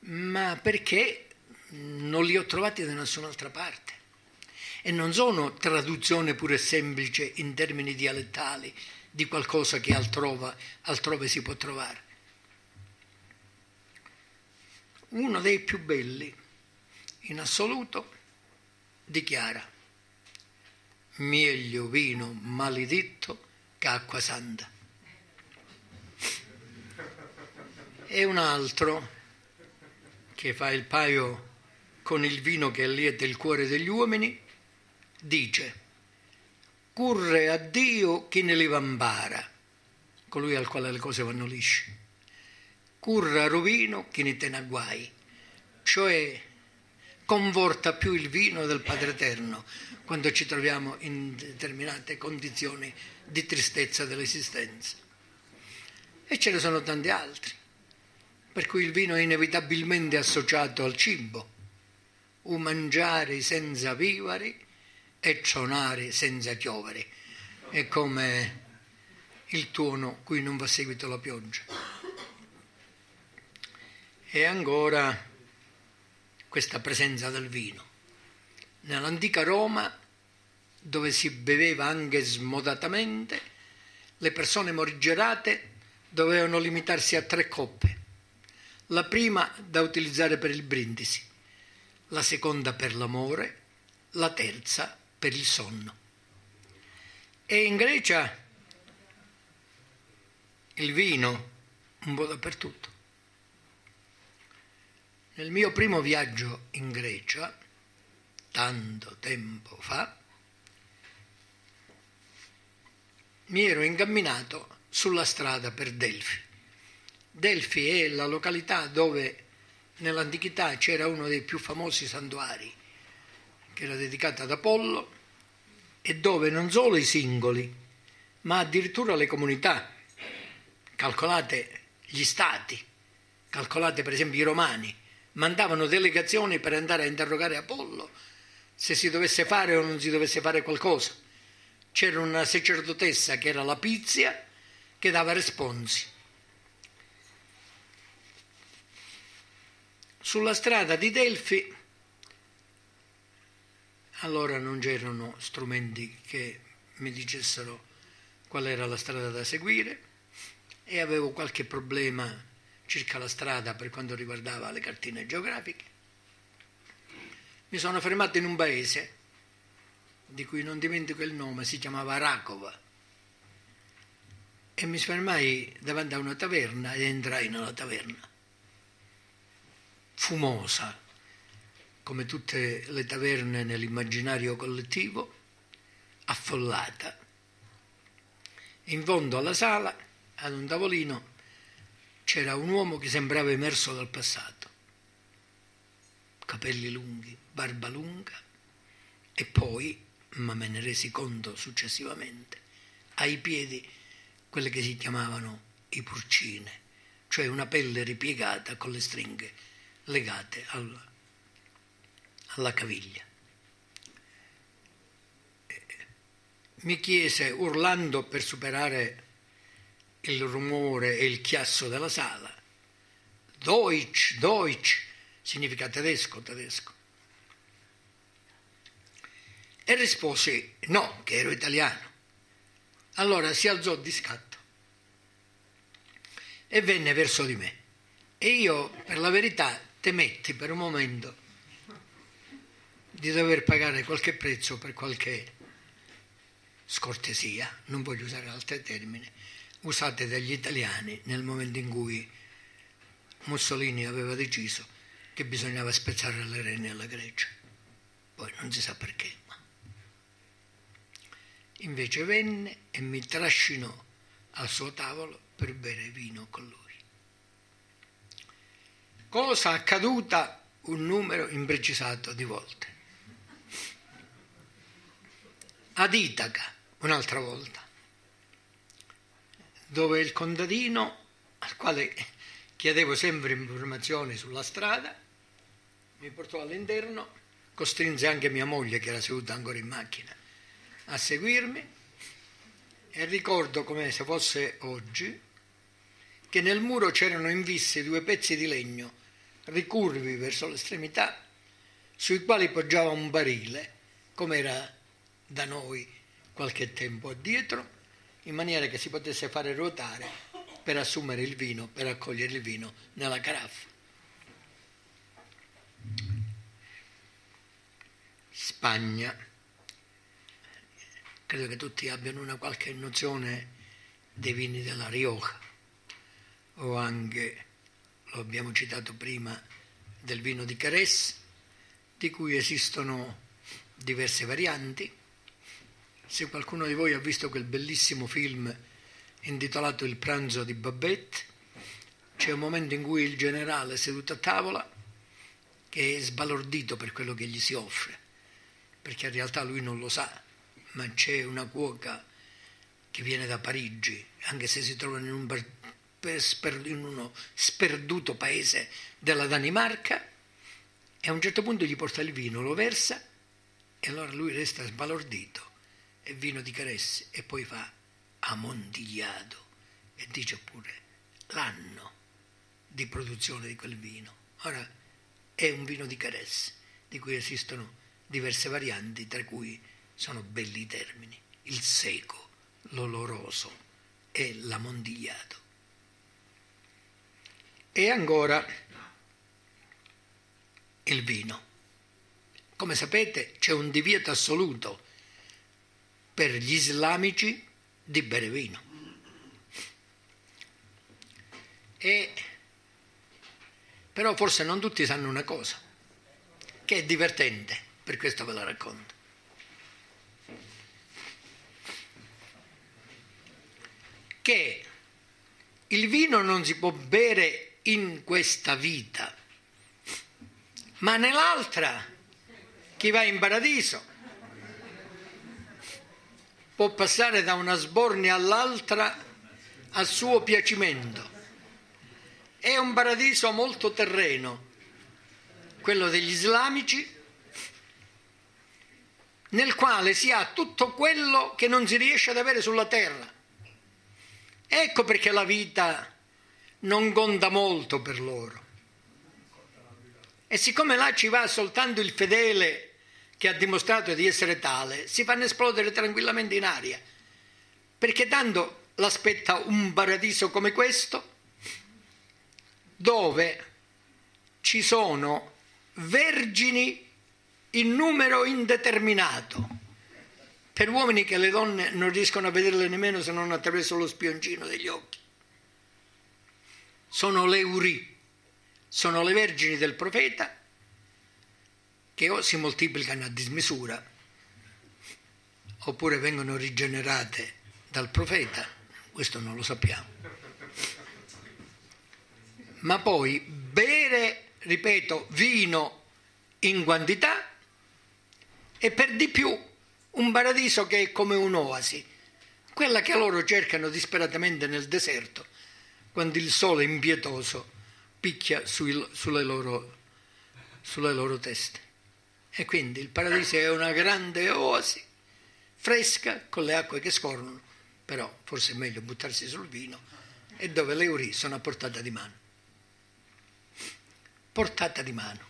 Ma perché non li ho trovati da nessun'altra parte. E non sono traduzione pura e semplice in termini dialettali di qualcosa che altrove, altrove si può trovare. Uno dei più belli in assoluto dichiara: meglio vino maledetto che acqua santa. E un altro che fa il paio con il vino che allieta il cuore degli uomini dice: curre a Dio chi ne le vampara, colui al quale le cose vanno lisce, curra a rovino chi ne tena guai, cioè conforta più il vino del Padre Eterno quando ci troviamo in determinate condizioni di tristezza dell'esistenza. E ce ne sono tanti altri, per cui il vino è inevitabilmente associato al cibo, un mangiare senza vivere e cionare senza piovere, è come il tuono cui non va seguito la pioggia. E ancora questa presenza del vino. Nell'antica Roma, dove si beveva anche smodatamente, le persone morigerate dovevano limitarsi a tre coppe. La prima da utilizzare per il brindisi, la seconda per l'amore, la terza per il sonno. E in Grecia il vino un po' dappertutto. Nel mio primo viaggio in Grecia, tanto tempo fa, mi ero incamminato sulla strada per Delfi. Delfi è la località dove nell'antichità c'era uno dei più famosi santuari, che era dedicato ad Apollo, e dove non solo i singoli, ma addirittura le comunità, calcolate gli stati, calcolate per esempio i romani, mandavano delegazioni per andare a interrogare Apollo se si dovesse fare o non si dovesse fare qualcosa. C'era una sacerdotessa che era la Pizia che dava responsi. Sulla strada di Delfi, allora non c'erano strumenti che mi dicessero qual era la strada da seguire e avevo qualche problema circa la strada per quanto riguardava le cartine geografiche. Mi sono fermato in un paese di cui non dimentico il nome, si chiamava Rakova, e mi fermai davanti a una taverna e entrai nella taverna. Fumosa, come tutte le taverne nell'immaginario collettivo, affollata. In fondo alla sala, ad un tavolino, c'era un uomo che sembrava emerso dal passato. Capelli lunghi, barba lunga e poi, ma me ne resi conto successivamente, ai piedi quelle che si chiamavano i purcine, cioè una pelle ripiegata con le stringhe legate al, alla caviglia. Mi chiese, urlando per superare il rumore e il chiasso della sala, Deutsch, Deutsch, significa tedesco, tedesco. E risposi no, che ero italiano. Allora si alzò di scatto e venne verso di me. E io, per la verità, temetti per un momento di dover pagare qualche prezzo per qualche scortesia, non voglio usare altri termini, usate dagli italiani nel momento in cui Mussolini aveva deciso che bisognava spezzare le reni alla Grecia. Poi non si sa perché, ma... Invece venne e mi trascinò al suo tavolo per bere vino con lui. Cosa accaduta un numero imprecisato di volte. Ad Itaca, un'altra volta, dove il contadino, al quale chiedevo sempre informazioni sulla strada, mi portò all'interno, costrinse anche mia moglie, che era seduta ancora in macchina, a seguirmi, e ricordo come se fosse oggi che nel muro c'erano invissi due pezzi di legno ricurvi verso l'estremità, sui quali poggiava un barile, come era da noi qualche tempo addietro, in maniera che si potesse fare ruotare per assumere il vino, per accogliere il vino nella caraffa. Spagna. Credo che tutti abbiano una qualche nozione dei vini della Rioja, o anche, lo abbiamo citato prima, del vino di Jerez, di cui esistono diverse varianti. Se qualcuno di voi ha visto quel bellissimo film intitolato Il pranzo di Babette, c'è un momento in cui il generale è seduto a tavola che è sbalordito per quello che gli si offre, perché in realtà lui non lo sa, ma c'è una cuoca che viene da Parigi, anche se si trova in un bar- in uno sperduto paese della Danimarca, e a un certo punto gli porta il vino, lo versa e allora lui resta sbalordito, è vino di Jerez, e poi fa amontigliato e dice pure l'anno di produzione di quel vino. Ora è un vino di Jerez di cui esistono diverse varianti, tra cui sono belli i termini, il seco, l'oloroso e l'amontigliato. E ancora il vino. Come sapete c'è un divieto assoluto per gli islamici di bere vino. E però forse non tutti sanno una cosa, che è divertente, per questo ve la racconto. Che il vino non si può bere in questa vita, ma nell'altra chi va in paradiso. può passare da una sbornia all'altra a suo piacimento. È un paradiso molto terreno, quello degli islamici, nel quale si ha tutto quello che non si riesce ad avere sulla terra. Ecco perché la vita non conta molto per loro. E siccome là ci va soltanto il fedele che ha dimostrato di essere tale, si fanno esplodere tranquillamente in aria, perché tanto l'aspetta un paradiso come questo, dove ci sono vergini in numero indeterminato, per uomini che le donne non riescono a vederle nemmeno se non attraverso lo spioncino degli occhi. Sono le Uri, sono le vergini del profeta, che o si moltiplicano a dismisura oppure vengono rigenerate dal profeta, questo non lo sappiamo. Ma poi bere, ripeto, vino in quantità, e per di più un paradiso che è come un'oasi, quella che loro cercano disperatamente nel deserto, quando il sole impietoso picchia sui, sulle, loro, sulle loro teste. E quindi il paradiso è una grande oasi, fresca, con le acque che scorrono, però forse è meglio buttarsi sul vino, e dove le Uri sono a portata di mano. Portata di mano.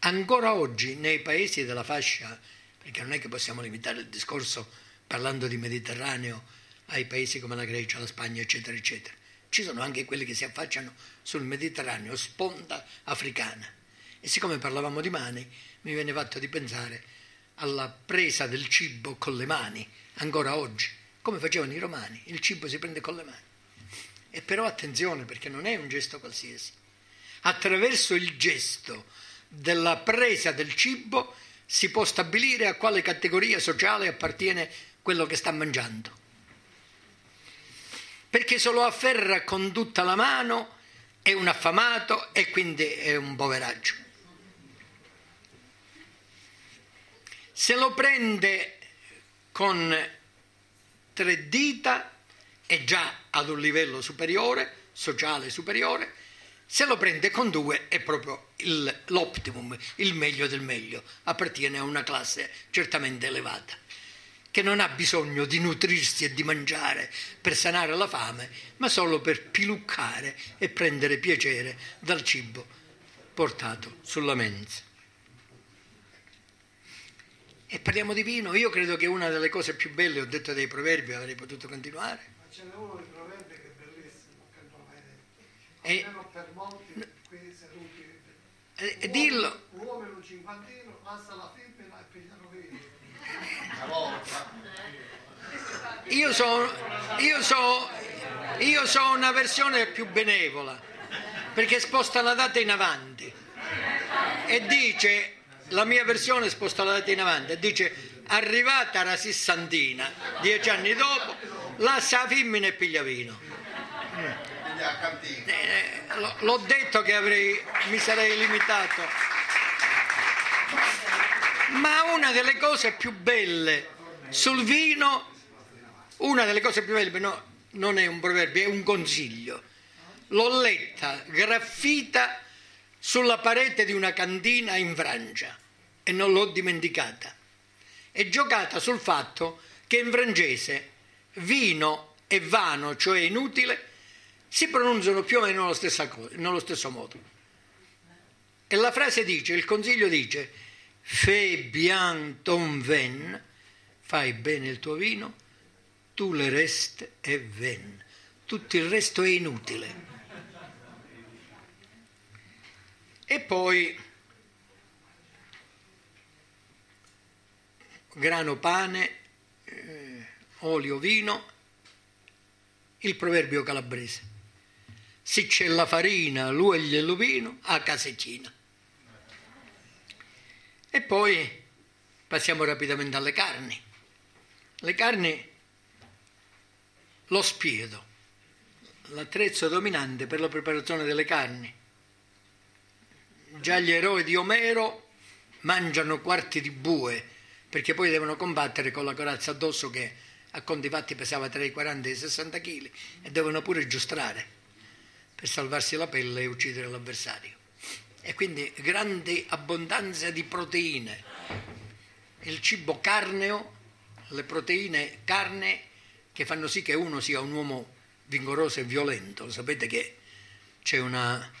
Ancora oggi nei paesi della fascia, perché non è che possiamo limitare il discorso parlando di Mediterraneo ai paesi come la Grecia, la Spagna, eccetera, eccetera. Ci sono anche quelli che si affacciano sul Mediterraneo, sponda africana. E siccome parlavamo di mani, mi viene fatto di pensare alla presa del cibo con le mani, ancora oggi, come facevano i romani, il cibo si prende con le mani. E però attenzione, perché non è un gesto qualsiasi. Attraverso il gesto della presa del cibo si può stabilire a quale categoria sociale appartiene quello che sta mangiando, perché se lo afferra con tutta la mano è un affamato e quindi è un poveraggio. Se lo prende con tre dita è già ad un livello superiore, sociale superiore. Se lo prende con due è proprio il, l'optimum, il meglio del meglio, appartiene a una classe certamente elevata, che non ha bisogno di nutrirsi e di mangiare per sanare la fame, ma solo per piluccare e prendere piacere dal cibo portato sulla mensa. E parliamo di vino, io credo che una delle cose più belle, ho detto dei proverbi, avrei potuto continuare. Ma ce n'è uno dei proverbi che è bellissimo, che non l'hai detto, almeno per molti qui seduti. Eh, dillo. Un uomo in un cinquantino passa la femmina e pigliano vino. Io so, io so, io so una versione più benevola, perché sposta la data in avanti e dice, la mia versione sposta la data in avanti e dice, arrivata la sessantina, dieci anni dopo, lascia la femmina e piglia vino. L'ho detto che avrei, mi sarei limitato. Ma una delle cose più belle sul vino, una delle cose più belle, no, non è un proverbio, è un consiglio. L'ho letta graffita sulla parete di una cantina in Francia e non l'ho dimenticata. È giocata sul fatto che in francese vino e vano, cioè inutile, si pronunciano più o meno nello stesso, nello stesso modo. E la frase dice, il consiglio dice, fais bien ton vin, fai bene il tuo vino, tu le reste è vin, tutto il resto è inutile. E poi grano pane, eh, olio vino, il proverbio calabrese, se c'è la farina, l'uoglio e il lupino, a casecina. E poi passiamo rapidamente alle carni. Le carni, lo spiedo, l'attrezzo dominante per la preparazione delle carni. Già gli eroi di Omero mangiano quarti di bue perché poi devono combattere con la corazza addosso che a conti fatti pesava tra i quaranta e i sessanta chili, e devono pure giustrare per salvarsi la pelle e uccidere l'avversario. E quindi grande abbondanza di proteine, il cibo carneo, le proteine carne che fanno sì che uno sia un uomo vigoroso e violento. Sapete che c'è una,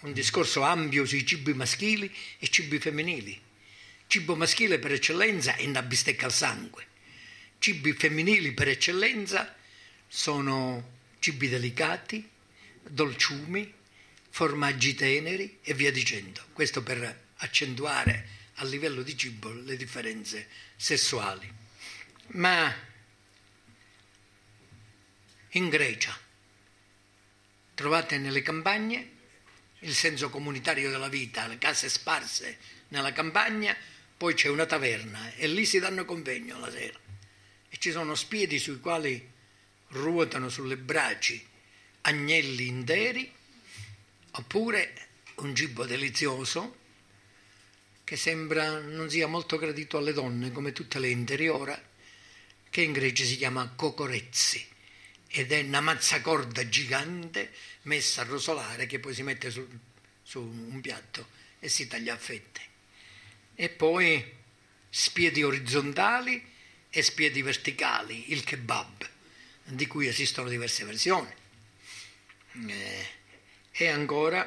un discorso ampio sui cibi maschili e cibi femminili. Cibo maschile per eccellenza è la bistecca al sangue. Cibi femminili per eccellenza sono cibi delicati, dolciumi, formaggi teneri e via dicendo. Questo per accentuare a livello di cibo le differenze sessuali. Ma in Grecia trovate nelle campagne il senso comunitario della vita, le case sparse nella campagna, poi c'è una taverna e lì si danno convegno la sera. E ci sono spiedi sui quali ruotano sulle braci agnelli interi, oppure un cibo delizioso che sembra non sia molto gradito alle donne, come tutte le interiora, che in Grecia si chiama cocorezzi, ed è una mazzacorda gigante messa a rosolare che poi si mette su, su un piatto e si taglia a fette. E poi spiedi orizzontali e spiedi verticali, il kebab, di cui esistono diverse versioni. E ancora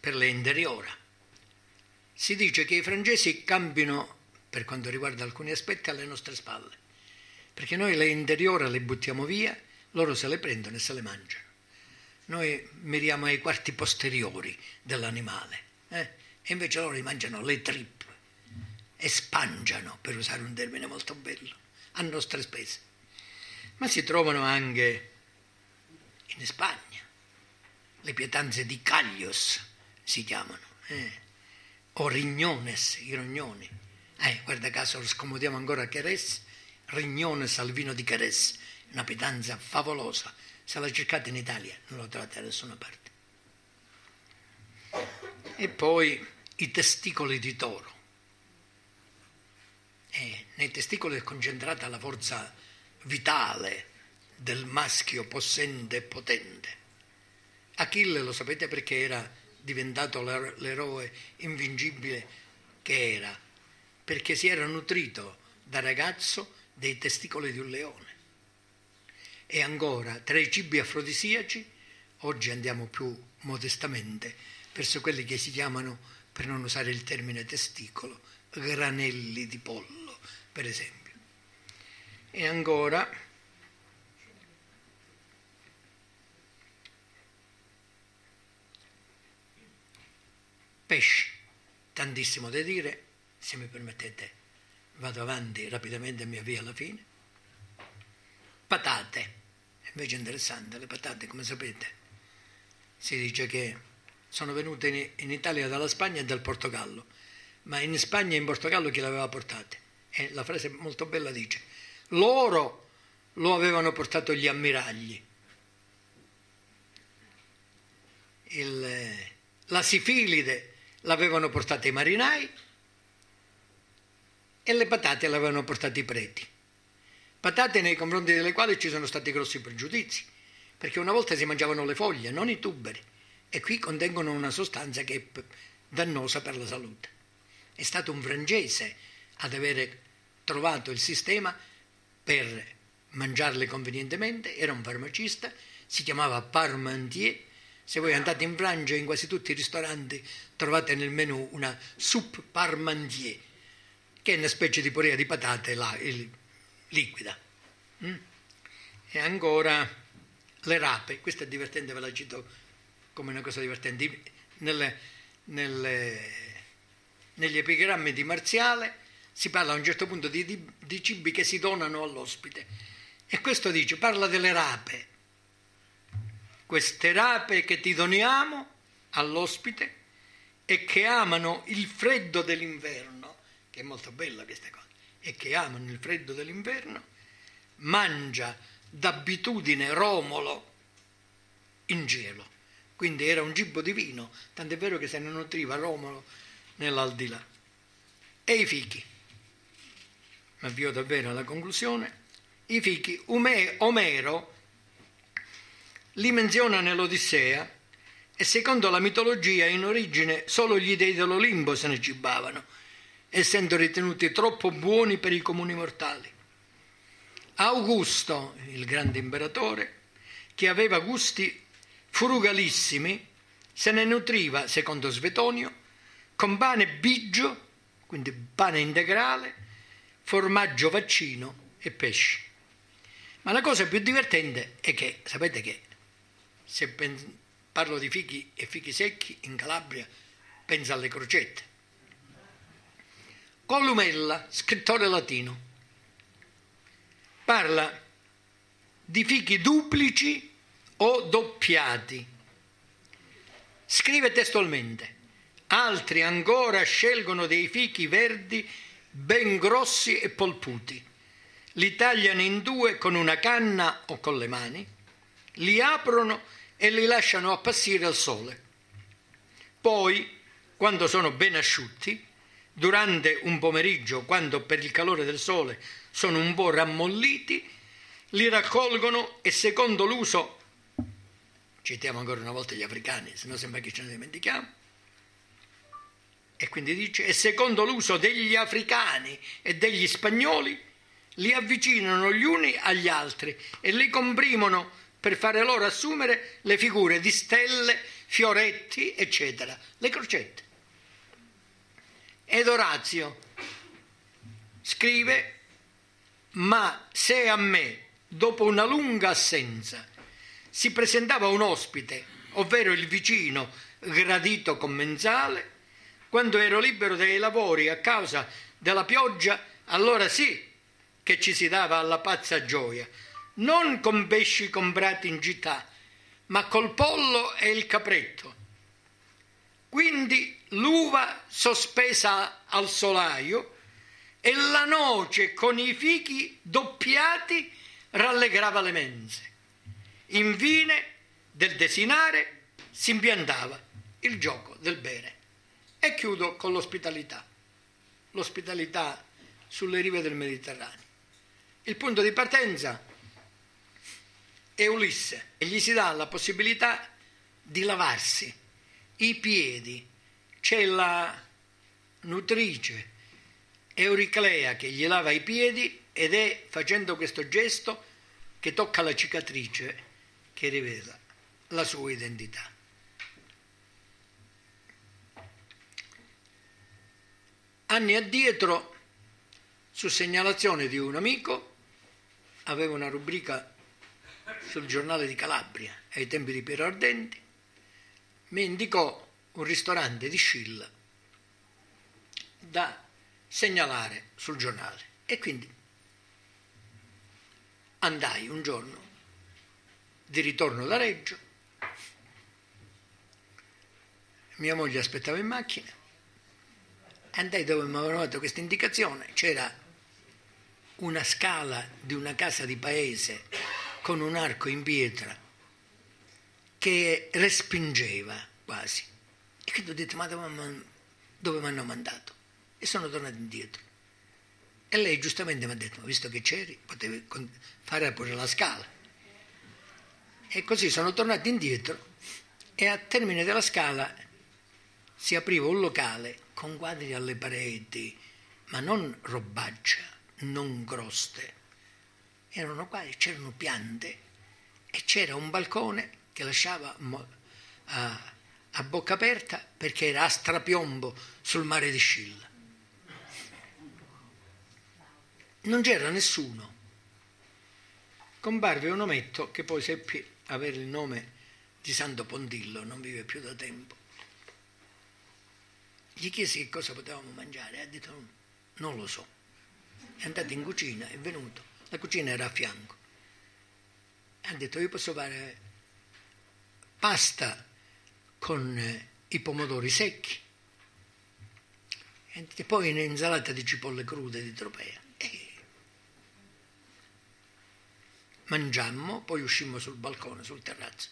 per le interiora si dice che i francesi campino, per quanto riguarda alcuni aspetti, alle nostre spalle, perché noi le interiora le buttiamo via, loro se le prendono e se le mangiano. Noi miriamo ai quarti posteriori dell'animale, eh? E invece loro li mangiano le trippe e spangiano, per usare un termine molto bello, a nostre spese. Ma si trovano anche in Spagna, le pietanze di Caglios si chiamano, eh? o Rignones, i rognoni. Eh, guarda caso, scomodiamo ancora Jerez, Rignones al vino di Jerez, una pietanza favolosa. Se la cercate in Italia non la trovate da nessuna parte. E poi i testicoli di toro. Eh, nei testicoli è concentrata la forza vitale del maschio possente e potente. Achille, lo sapete perché era diventato l'eroe invincibile che era? Perché si era nutrito da ragazzo dei testicoli di un leone. E ancora, tra i cibi afrodisiaci, oggi andiamo più modestamente verso quelli che si chiamano, per non usare il termine testicolo, granelli di pollo, per esempio. E ancora pesce, tantissimo da dire. Se mi permettete vado avanti rapidamente e mi avvio alla fine. Patate, invece è interessante, le patate, come sapete, si dice che sono venute in, in Italia dalla Spagna e dal Portogallo, ma in Spagna e in Portogallo chi le aveva portate? E la frase molto bella dice: loro lo avevano portato gli ammiragli. Il, la sifilide l'avevano portata i marinai e le patate le avevano portate i preti. Patate nei confronti delle quali ci sono stati grossi pregiudizi, perché una volta si mangiavano le foglie, non i tuberi, e qui contengono una sostanza che è dannosa per la salute. È stato un francese ad avere trovato il sistema per mangiarle convenientemente, era un farmacista, si chiamava Parmentier. Se voi andate in Francia, in quasi tutti i ristoranti trovate nel menù una soupe Parmentier, che è una specie di purea di patate là, il, liquida. Mm? E ancora le rape, questa è divertente, ve la cito come una cosa divertente. Nelle, nelle, negli epigrammi di Marziale si parla a un certo punto di, di, di cibi che si donano all'ospite, e questo dice, parla delle rape: queste rape che ti doniamo all'ospite e che amano il freddo dell'inverno, che è molto bella questa cosa, e che amano il freddo dell'inverno, mangia d'abitudine Romolo in gelo. Quindi era un cibo divino, tant'è vero che se ne nutriva Romolo nell'aldilà. e i fichi. Mi avvio davvero alla conclusione. I fichi, Omero li menziona nell'Odissea e secondo la mitologia in origine solo gli dei dell'Olimpo se ne cibavano, essendo ritenuti troppo buoni per i comuni mortali. Augusto, il grande imperatore, che aveva gusti frugalissimi, se ne nutriva, secondo Svetonio, con pane bigio, quindi pane integrale, formaggio vaccino e pesci. Ma la cosa più divertente è che, sapete che, se parlo di fichi e fichi secchi, in Calabria penso alle crocette. Columella, scrittore latino, parla di fichi duplici o doppiati. Scrive testualmente: altri ancora scelgono dei fichi verdi ben grossi e polputi, li tagliano in due con una canna o con le mani, li aprono e li lasciano appassire al sole. Poi, quando sono ben asciutti, durante un pomeriggio, quando per il calore del sole sono un po' rammolliti, li raccolgono e secondo l'uso, citiamo ancora una volta gli africani, se no sembra che ce ne dimentichiamo, e quindi dice, e secondo l'uso degli africani e degli spagnoli, li avvicinano gli uni agli altri e li comprimono per fare loro assumere le figure di stelle, fioretti, eccetera, le crocette. Ed Orazio scrive: ma se a me, dopo una lunga assenza, si presentava un ospite, ovvero il vicino gradito commensale, quando ero libero dai lavori a causa della pioggia, allora sì che ci si dava alla pazza gioia, non con pesci comprati in città, ma col pollo e il capretto. Quindi l'uva sospesa al solaio e la noce con i fichi doppiati rallegrava le mense. Infine, del desinare si impiantava il gioco del bere. E chiudo con l'ospitalità, l'ospitalità sulle rive del Mediterraneo. Il punto di partenza è Ulisse e gli si dà la possibilità di lavarsi i piedi. C'è la nutrice Euriclea che gli lava i piedi ed è facendo questo gesto che tocca la cicatrice che rivela la sua identità. Anni addietro, su segnalazione di un amico, avevo una rubrica sul giornale di Calabria ai tempi di Piero Ardenti, mi indicò un ristorante di Scilla da segnalare sul giornale e quindi andai un giorno di ritorno da Reggio, mia moglie aspettava in macchina, andai dove mi avevano dato questa indicazione, c'era una scala di una casa di paese con un arco in pietra che respingeva quasi. E quindi ho detto, ma dove mi hanno mandato? E sono tornato indietro. E lei giustamente mi ha detto, ma visto che c'eri, potevi fare pure la scala. E così sono tornato indietro e al termine della scala si apriva un locale con quadri alle pareti, ma non robaccia, non croste. Erano quadri, c'erano piante e c'era un balcone che lasciava a, a bocca aperta perché era a strapiombo sul mare di Scilla. Non c'era nessuno. Comparve un ometto che poi seppi avere il nome di Santo Pontillo, non vive più da tempo. Gli chiesi che cosa potevamo mangiare, ha detto non lo so. È andato in cucina, è venuto, la cucina era a fianco. Ha detto io posso fare pasta con i pomodori secchi e poi un'insalata di cipolle crude di Tropea. E mangiammo, poi uscimmo sul balcone, sul terrazzo,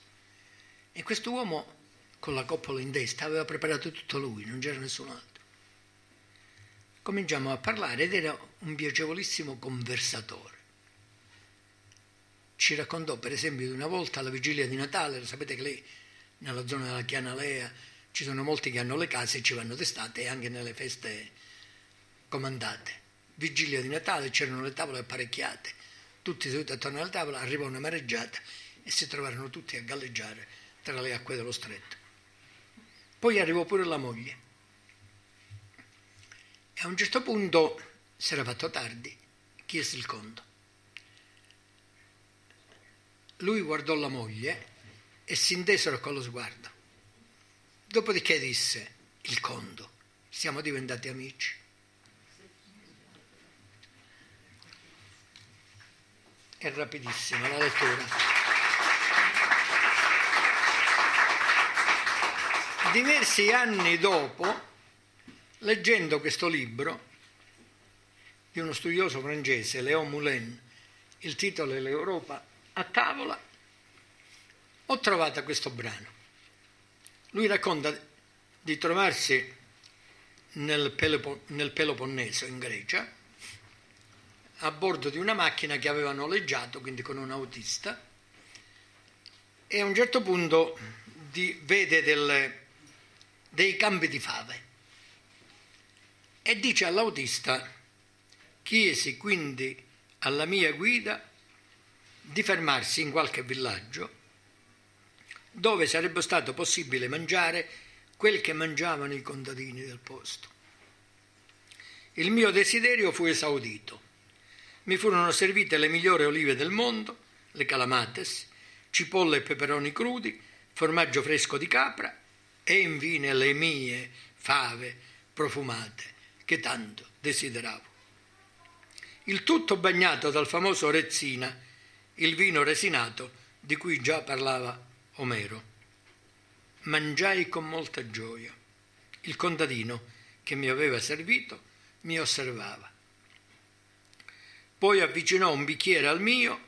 e questo uomo con la coppola in testa aveva preparato tutto lui, non c'era nessun altro. cominciamo a parlare ed era un piacevolissimo conversatore. Ci raccontò per esempio di una volta alla vigilia di Natale, sapete che lei nella zona della Chianalea ci sono molti che hanno le case e ci vanno d'estate e anche nelle feste comandate. Vigilia di Natale c'erano le tavole apparecchiate, tutti seduti attorno alla tavola, arrivò una mareggiata e si trovarono tutti a galleggiare tra le acque dello stretto. Poi arrivò pure la moglie. E a un certo punto, si era fatto tardi, chiese il conto. Lui guardò la moglie e si intesero con lo sguardo. Dopodiché disse, il conto, siamo diventati amici. È rapidissima la lettura. Diversi anni dopo, leggendo questo libro di uno studioso francese, Léon Moulin, il titolo è L'Europa a tavola, ho trovato questo brano. Lui racconta di trovarsi nel, Pelopon- nel Peloponneso, in Grecia, a bordo di una macchina che aveva noleggiato, quindi con un autista, e a un certo punto di, vede delle, dei campi di fave. E dice all'autista, chiesi quindi alla mia guida di fermarsi in qualche villaggio dove sarebbe stato possibile mangiare quel che mangiavano i contadini del posto. Il mio desiderio fu esaudito. Mi furono servite le migliori olive del mondo, le calamates, cipolle e peperoni crudi, formaggio fresco di capra e infine le mie fave profumate, che tanto desideravo. Il tutto bagnato dal famoso Rezzina, il vino resinato di cui già parlava Omero. Mangiai con molta gioia. Il contadino che mi aveva servito mi osservava. Poi avvicinò un bicchiere al mio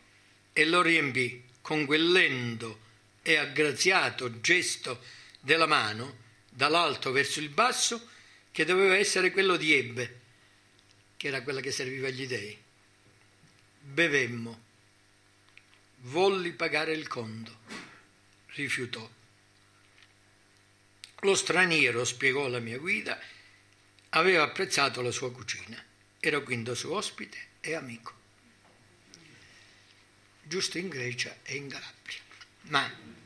e lo riempì con quel lento e aggraziato gesto della mano dall'alto verso il basso che doveva essere quello di Ebbe, che era quella che serviva agli dèi. Bevemmo. Volli pagare il conto. Rifiutò. Lo straniero, spiegò la mia guida, aveva apprezzato la sua cucina. Era quindi suo ospite e amico. Giusto in Grecia e in Calabria. Ma...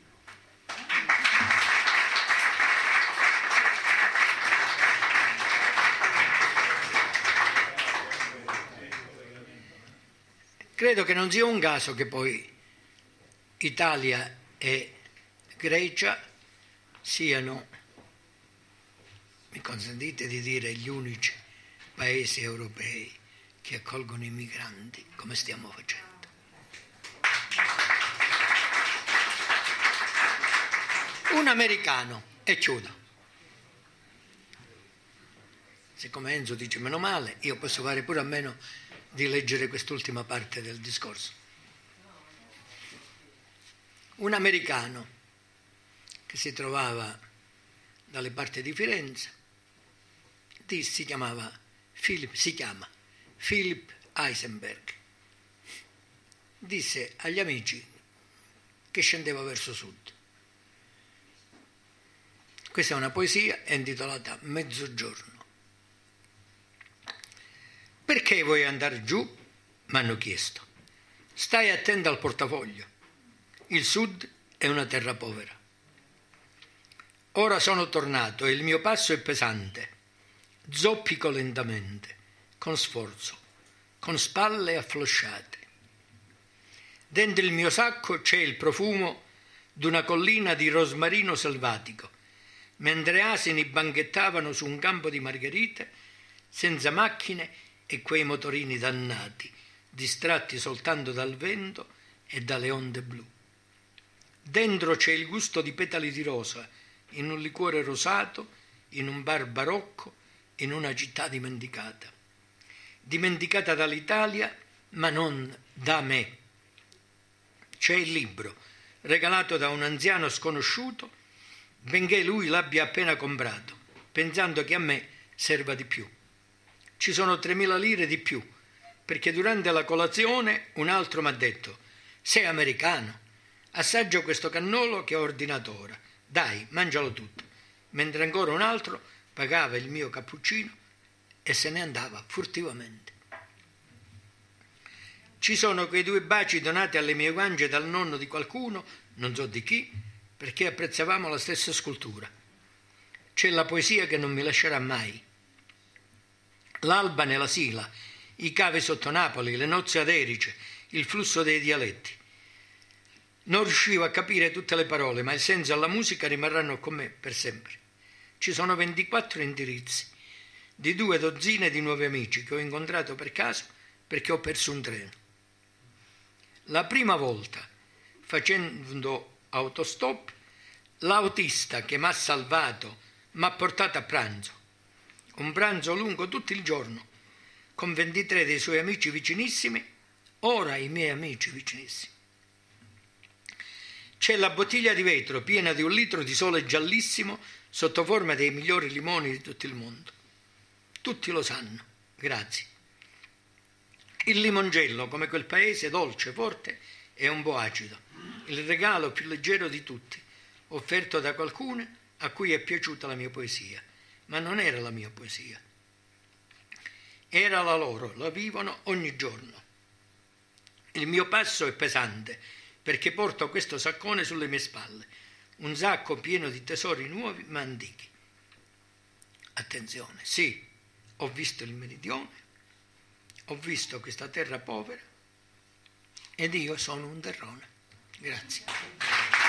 credo che non sia un caso che poi Italia e Grecia siano, mi consentite di dire, gli unici paesi europei che accolgono i migranti come stiamo facendo. Un americano, e chiudo. Siccome Enzo dice meno male, io posso fare pure a meno di leggere quest'ultima parte del discorso. Un americano che si trovava dalle parti di Firenze, di, si chiamava Philip, si chiama Philip Eisenberg, disse agli amici che scendeva verso sud. Questa è una poesia, è intitolata Mezzogiorno. Perché vuoi andare giù? M'hanno chiesto. Stai attento al portafoglio. Il sud è una terra povera. Ora sono tornato e il mio passo è pesante. Zoppico lentamente, con sforzo, con spalle afflosciate. Dentro il mio sacco c'è il profumo d'una collina di rosmarino selvatico, mentre asini banchettavano su un campo di margherite, senza macchine e quei motorini dannati, distratti soltanto dal vento e dalle onde blu. Dentro c'è il gusto di petali di rosa, in un liquore rosato, in un bar barocco, in una città dimenticata. Dimenticata dall'Italia, ma non da me. C'è il libro, regalato da un anziano sconosciuto, benché lui l'abbia appena comprato, pensando che a me serva di più. ci sono tremila lire di più, perché durante la colazione un altro mi ha detto: sei americano, assaggio questo cannolo che ho ordinato ora, dai, mangialo tutto, mentre ancora un altro pagava il mio cappuccino e se ne andava furtivamente. Ci sono quei due baci donati alle mie guance dal nonno di qualcuno, non so di chi, perché apprezzavamo la stessa scultura. C'è la poesia che non mi lascerà mai. L'alba nella Sila, i cavi sotto Napoli, le nozze ad Erice, il flusso dei dialetti. Non riuscivo a capire tutte le parole, ma il senso alla musica rimarranno con me per sempre. Ci sono ventiquattro indirizzi di due dozzine di nuovi amici che ho incontrato per caso perché ho perso un treno. La prima volta, facendo autostop, l'autista che mi ha salvato mi ha portato a pranzo. Un pranzo lungo tutto il giorno, con ventitré dei suoi amici vicinissimi, ora i miei amici vicinissimi. C'è la bottiglia di vetro piena di un litro di sole giallissimo sotto forma dei migliori limoni di tutto il mondo. Tutti lo sanno, grazie. Il limoncello, come quel paese, dolce, forte e un po' acido. Il regalo più leggero di tutti, offerto da qualcuno a cui è piaciuta la mia poesia. Ma non era la mia poesia. Era la loro, la vivono ogni giorno. Il mio passo è pesante, perché porto questo saccone sulle mie spalle. Un sacco pieno di tesori nuovi ma antichi. Attenzione, sì, ho visto il meridione, ho visto questa terra povera ed io sono un terrone. Grazie.